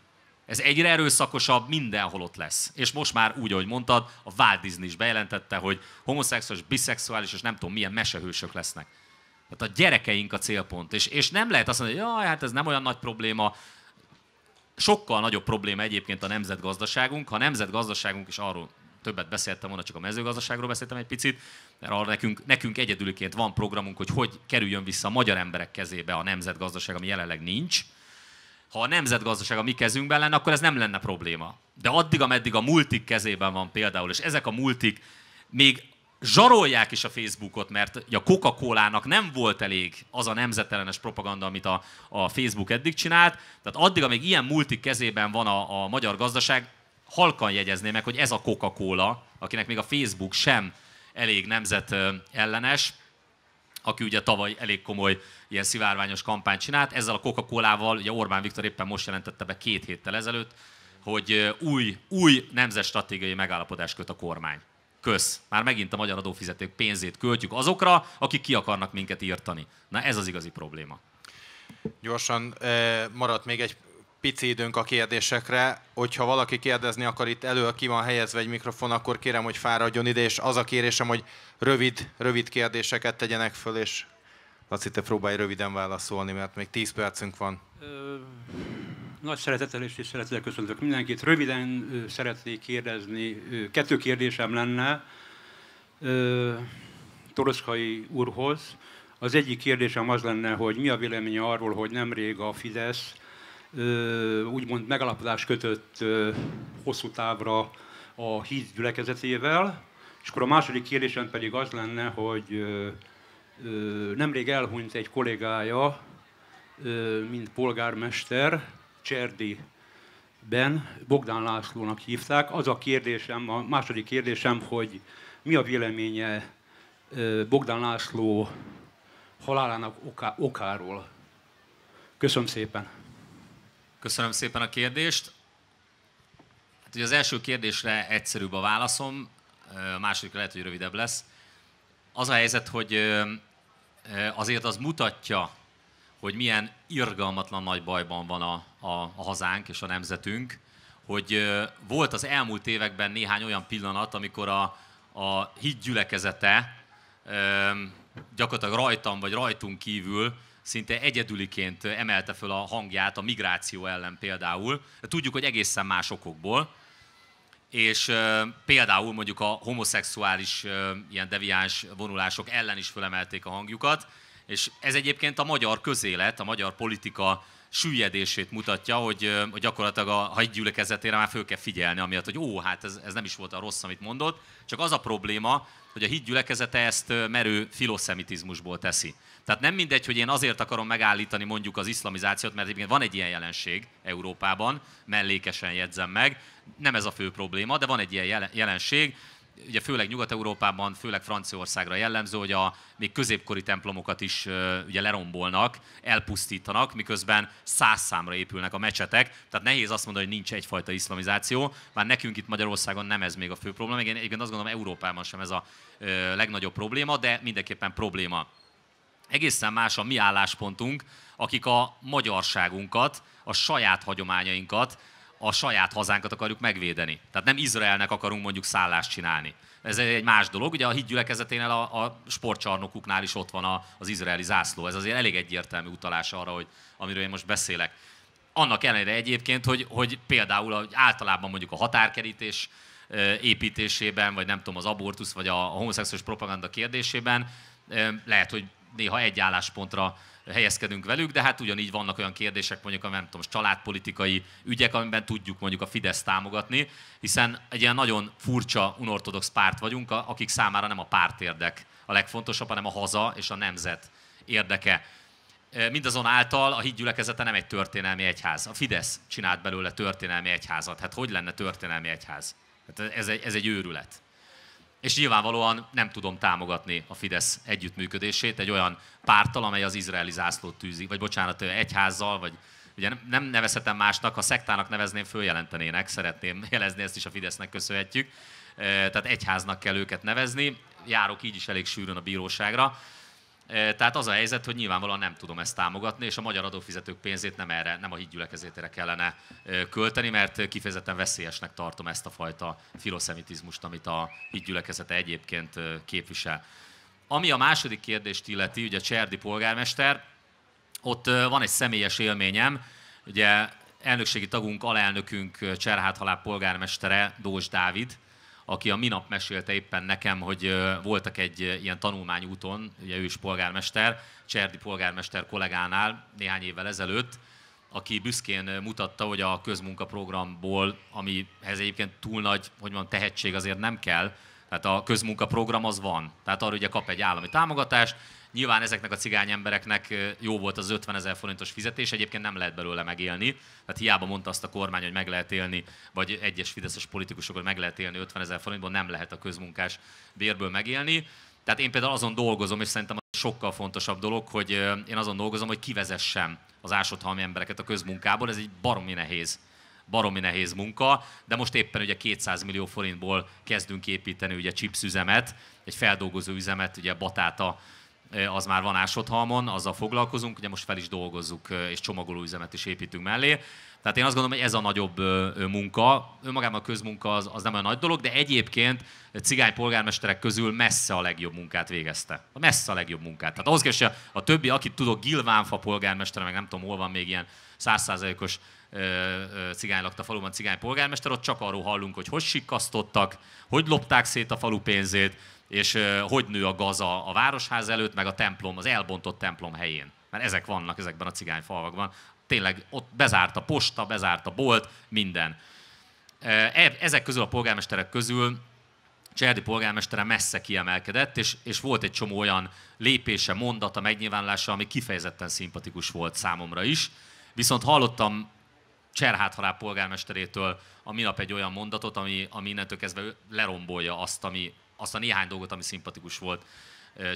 Ez egyre erőszakosabb, mindenhol ott lesz. És most már úgy, ahogy mondtad, a Walt Disney is bejelentette, hogy homoszexuális, biszexuális, és nem tudom milyen mesehősök lesznek. Tehát a gyerekeink a célpont. És, és nem lehet azt mondani, hogy jaj, hát ez nem olyan nagy probléma. Sokkal nagyobb probléma egyébként a nemzetgazdaságunk. Ha a nemzetgazdaságunk, és arról többet beszéltem volna, csak a mezőgazdaságról beszéltem egy picit, mert arra nekünk, nekünk egyedüliként van programunk, hogy hogy kerüljön vissza a magyar emberek kezébe a nemzetgazdaság, ami jelenleg nincs. ha a nemzetgazdaság a mi kezünkben lenne, akkor ez nem lenne probléma. De addig, ameddig a multik kezében van például, és ezek a multik még zsarolják is a Facebookot, mert a Coca-Cola-nak nem volt elég az a nemzetellenes propaganda, amit a, a Facebook eddig csinált. Tehát addig, amíg ilyen multik kezében van a, a magyar gazdaság, halkan jegyezném meg, hogy ez a Coca-Cola, akinek még a Facebook sem elég nemzetellenes, aki ugye tavaly elég komoly ilyen szivárványos kampányt csinált. Ezzel a Coca-Colával, ugye Orbán Viktor éppen most jelentette be két héttel ezelőtt, hogy új, új nemzetstratégiai megállapodást köt a kormány. Kösz. Már megint a magyar adófizetők pénzét költjük azokra, akik ki akarnak minket írtani. Na ez az igazi probléma. Gyorsan maradt még egy pici időnk a kérdésekre. Hogyha valaki kérdezni akar, itt elő, ki van helyezve egy mikrofon, akkor kérem, hogy fáradjon ide, és az a kérésem, hogy rövid, rövid kérdéseket tegyenek föl, és Laci, te próbálj röviden válaszolni, mert még tíz percünk van. Ö, nagy szeretettel és szeretettel köszöntök mindenkit. Röviden ö, szeretnék kérdezni, ö, kettő kérdésem lenne ö, Toroszkai úrhoz. Az egyik kérdésem az lenne, hogy mi a véleménye arról, hogy nemrég a Fidesz úgymond megállapodást kötött hosszú távra a híd gyülekezetével, és akkor a második kérdésem pedig az lenne, hogy nemrég elhunyt egy kollégája, mint polgármester Cserdiben, Bogdán Lászlónak hívták. Az a kérdésem, a második kérdésem, hogy mi a véleménye Bogdán László halálának oká, okáról. Köszönöm szépen! Köszönöm szépen a kérdést. Hát, ugye az első kérdésre egyszerűbb a válaszom, a másodikra lehet, hogy rövidebb lesz. Az a helyzet, hogy azért az mutatja, hogy milyen irgalmatlan nagy bajban van a, a, a hazánk és a nemzetünk, hogy volt az elmúlt években néhány olyan pillanat, amikor a, a hit gyülekezete gyakorlatilag rajtam vagy rajtunk kívül szinte egyedüliként emelte föl a hangját a migráció ellen például. Tudjuk, hogy egészen más okokból. És például mondjuk a homoszexuális ilyen deviáns vonulások ellen is fölemelték a hangjukat. És ez egyébként a magyar közélet, a magyar politika süllyedését mutatja, hogy, hogy gyakorlatilag a hit gyülekezetére már föl kell figyelni, amiatt, hogy ó, hát ez, ez nem is volt a rossz, amit mondott. Csak az a probléma, hogy a hit gyülekezete ezt merő filoszemitizmusból teszi. Tehát nem mindegy, hogy én azért akarom megállítani mondjuk az iszlamizációt, mert egyébként van egy ilyen jelenség Európában, mellékesen jegyzem meg, nem ez a fő probléma, de van egy ilyen jelenség, ugye főleg Nyugat-Európában, főleg Franciaországra jellemző, hogy a még középkori templomokat is ugye lerombolnak, elpusztítanak, miközben száz számra épülnek a mecsetek, tehát nehéz azt mondani, hogy nincs egyfajta iszlamizáció, már nekünk itt Magyarországon nem ez még a fő probléma, én egyébként azt gondolom, Európában sem ez a legnagyobb probléma, de mindenképpen probléma. Egészen más a mi álláspontunk, akik a magyarságunkat, a saját hagyományainkat, a saját hazánkat akarjuk megvédeni. Tehát nem Izraelnek akarunk mondjuk szállást csinálni. Ez egy más dolog. Ugye a hídgyülekezeténél a, a sportcsarnokuknál is ott van a, az izraeli zászló. Ez azért elég egyértelmű utalás arra, hogy, amiről én most beszélek. Annak ellenére egyébként, hogy, hogy például hogy általában mondjuk a határkerítés építésében, vagy nem tudom, az abortusz, vagy a, a homoszexuális propaganda kérdésében lehet, hogy néha egy álláspontra helyezkedünk velük, de hát ugyanígy vannak olyan kérdések, mondjuk a nem tudom, családpolitikai ügyek, amiben tudjuk mondjuk a Fideszt támogatni, hiszen egy ilyen nagyon furcsa, unorthodox párt vagyunk, akik számára nem a párt érdek a legfontosabb, hanem a haza és a nemzet érdeke. Mindazonáltal a hídgyülekezete nem egy történelmi egyház. A Fidesz csinált belőle történelmi egyházat. Hát hogy lenne történelmi egyház? Hát ez, egy, ez egy őrület. És nyilvánvalóan nem tudom támogatni a Fidesz együttműködését egy olyan párttal, amely az izraeli zászlót tűzi, vagy bocsánat, egyházzal, vagy ugye nem nevezhetem másnak, ha szektának nevezném, följelentenének, szeretném jelezni, ezt is a Fidesznek köszönhetjük. Tehát egyháznak kell őket nevezni, járok így is elég sűrűn a bíróságra. Tehát az a helyzet, hogy nyilvánvalóan nem tudom ezt támogatni, és a magyar adófizetők pénzét nem erre, nem a hídgyülekezetére kellene költeni, mert kifejezetten veszélyesnek tartom ezt a fajta filoszemitizmust, amit a hídgyülekezete egyébként képvisel. Ami a második kérdést illeti, ugye a cserdi polgármester, ott van egy személyes élményem, ugye elnökségi tagunk, alelnökünk, Cserháthalál polgármestere, Dós Dávid, aki a minap mesélte éppen nekem, hogy voltak egy ilyen tanulmányúton, ugye ő is polgármester, cserdi polgármester kollégánál néhány évvel ezelőtt, aki büszkén mutatta, hogy a közmunkaprogramból, amihez egyébként túl nagy, hogy mondjam, tehetség azért nem kell, tehát a közmunkaprogram az van. Tehát arra ugye kap egy állami támogatást. Nyilván ezeknek a cigány embereknek jó volt az ötvenezer forintos fizetés, egyébként nem lehet belőle megélni. Tehát hiába mondta azt a kormány, hogy meg lehet élni, vagy egyes fideszes politikusok, hogy meg lehet élni ötvenezer forintból, nem lehet a közmunkás bérből megélni. Tehát én például azon dolgozom, és szerintem az sokkal fontosabb dolog, hogy én azon dolgozom, hogy kivezessem az ásodhalmi embereket a közmunkából. Ez egy baromi nehéz, baromi nehéz munka, de most éppen ugye kétszáz millió forintból kezdünk építeni ugye chipsüzemet, egy feldolgozó üzemet, ugye Batáta, az már van Ásodhalmon, azzal foglalkozunk, ugye most fel is dolgozzuk, és csomagolóüzemet is építünk mellé. Tehát én azt gondolom, hogy ez a nagyobb munka. Önmagában a közmunka az, az nem olyan nagy dolog, de egyébként cigány polgármesterek közül messze a legjobb munkát végezte. Messze a legjobb munkát. Tehát ahhoz képest, a többi, akit tudok, Gilvánfa polgármester, meg nem tudom, hol van még ilyen száz százalékos cigány lakta faluban cigány polgármester, ott csak arról hallunk, hogy hogy sikkasztottak, hogy lopták szét a falu pénzét, és hogy nő a gaza a városház előtt, meg a templom, az elbontott templom helyén. Mert ezek vannak ezekben a cigány falvakban. Tényleg ott bezárt a posta, bezárt a bolt, minden. Ezek közül, a polgármesterek közül Cserdi polgármestere messze kiemelkedett, és, és volt egy csomó olyan lépése, mondata, megnyilvánulása, ami kifejezetten szimpatikus volt számomra is. Viszont hallottam Cserháthalál polgármesterétől a minap egy olyan mondatot, ami, ami innentől kezdve lerombolja azt, ami azt a néhány dolgot, ami szimpatikus volt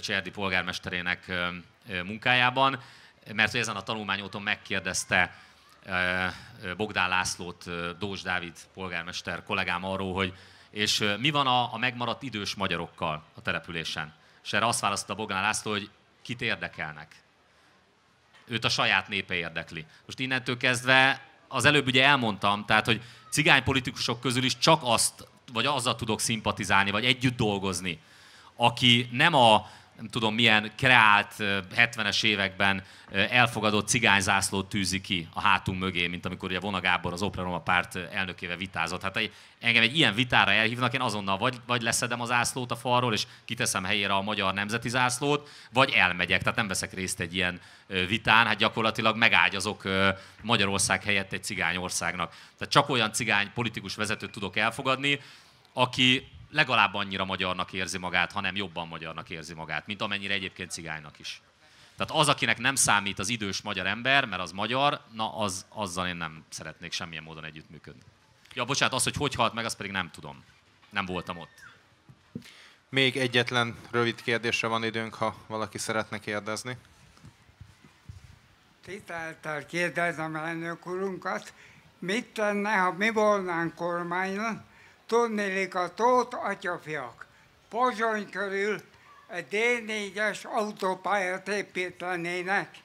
Cserdi polgármesterének munkájában, mert hogy ezen a tanulmányúton megkérdezte Bogdán Lászlót, Dózs Dávid polgármester kollégám arról, hogy és mi van a megmaradt idős magyarokkal a településen. És erre azt választotta Bogdán László, hogy kit érdekelnek. Őt a saját népe érdekli. Most innentől kezdve, az előbb ugye elmondtam, tehát hogy cigány politikusok közül is csak azt, vagy azzal tudok szimpatizálni, vagy együtt dolgozni, aki nem a, nem tudom milyen kreált hetvenes években elfogadott cigányzászlót tűzi ki a hátunk mögé, mint amikor ugye Vona Gábor az Opera Roma párt elnökével vitázott. Hát engem egy ilyen vitára elhívnak, én azonnal vagy, vagy leszedem az zászlót a falról, és kiteszem helyére a magyar nemzeti zászlót, vagy elmegyek, tehát nem veszek részt egy ilyen vitán, hát gyakorlatilag megágyazok Magyarország helyett egy cigány országnak. Tehát csak olyan cigány politikus vezetőt tudok elfogadni, aki legalább annyira magyarnak érzi magát, hanem jobban magyarnak érzi magát, mint amennyire egyébként cigánynak is. Tehát az, akinek nem számít az idős magyar ember, mert az magyar, na az, azzal én nem szeretnék semmilyen módon együttműködni. Ja, bocsánat, az, hogy hogy halt meg, azt pedig nem tudom. Nem voltam ott. Még egyetlen rövid kérdésre van időnk, ha valaki szeretne kérdezni. Tisztelettel kérdezem elnök urunkat, mit tenne, ha mi volnánk kormányon? Tudnélik a Tóth atyafiak Pozsony körül a dé négyes autópályát építenének,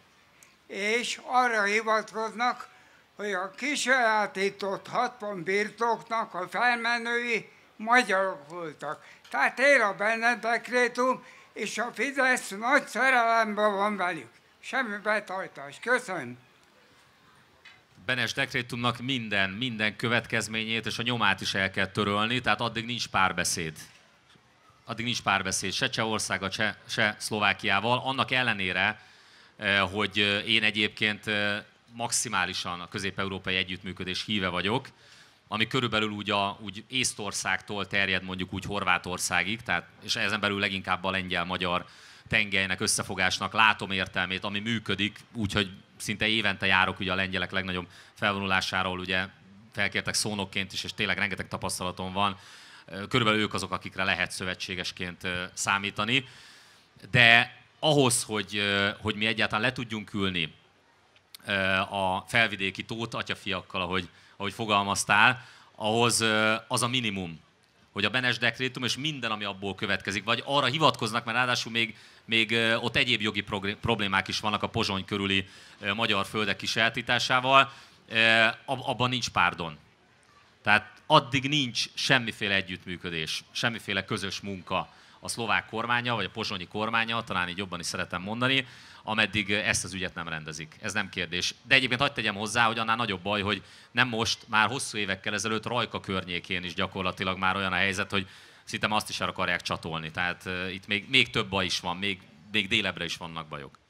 és arra hivatkoznak, hogy a kisajátított hatvan birtoknak a felmenői magyarok voltak. Tehát él a benne dekrétum, és a Fidesz nagy szerelemben van velük. Semmi betartás. Köszönöm. Benes dekrétumnak minden, minden következményét és a nyomát is el kell törölni, tehát addig nincs párbeszéd. Addig nincs párbeszéd se Csehországgal, se, se Szlovákiával. Annak ellenére, hogy én egyébként maximálisan a közép-európai együttműködés híve vagyok, ami körülbelül úgy, a, úgy Észtországtól terjed mondjuk úgy Horvátországig, tehát, és ezen belül leginkább a lengyel-magyar tengelynek, összefogásnak látom értelmét, ami működik, úgyhogy szinte évente járok ugye a lengyelek legnagyobb felvonulásáról, ugye felkértek szónokként is, és tényleg rengeteg tapasztalatom van. Körülbelül ők azok, akikre lehet szövetségesként számítani. De ahhoz, hogy, hogy mi egyáltalán le tudjunk ülni a felvidéki Tóth atyafiakkal, ahogy, ahogy fogalmaztál, ahhoz az a minimum, hogy a Benes dekrétum és minden, ami abból következik, vagy arra hivatkoznak, mert ráadásul még, még ott egyéb jogi problémák is vannak a Pozsony körüli magyar földek kisajátításával, abban nincs pardon. Tehát addig nincs semmiféle együttműködés, semmiféle közös munka a szlovák kormánya, vagy a pozsonyi kormánya, talán így jobban is szeretem mondani, ameddig ezt az ügyet nem rendezik. Ez nem kérdés. De egyébként hagyd tegyem hozzá, hogy annál nagyobb baj, hogy nem most, már hosszú évekkel ezelőtt Rajka környékén is gyakorlatilag már olyan a helyzet, hogy szinte azt is el akarják csatolni. Tehát uh, itt még, még több baj is van, még, még délebre is vannak bajok.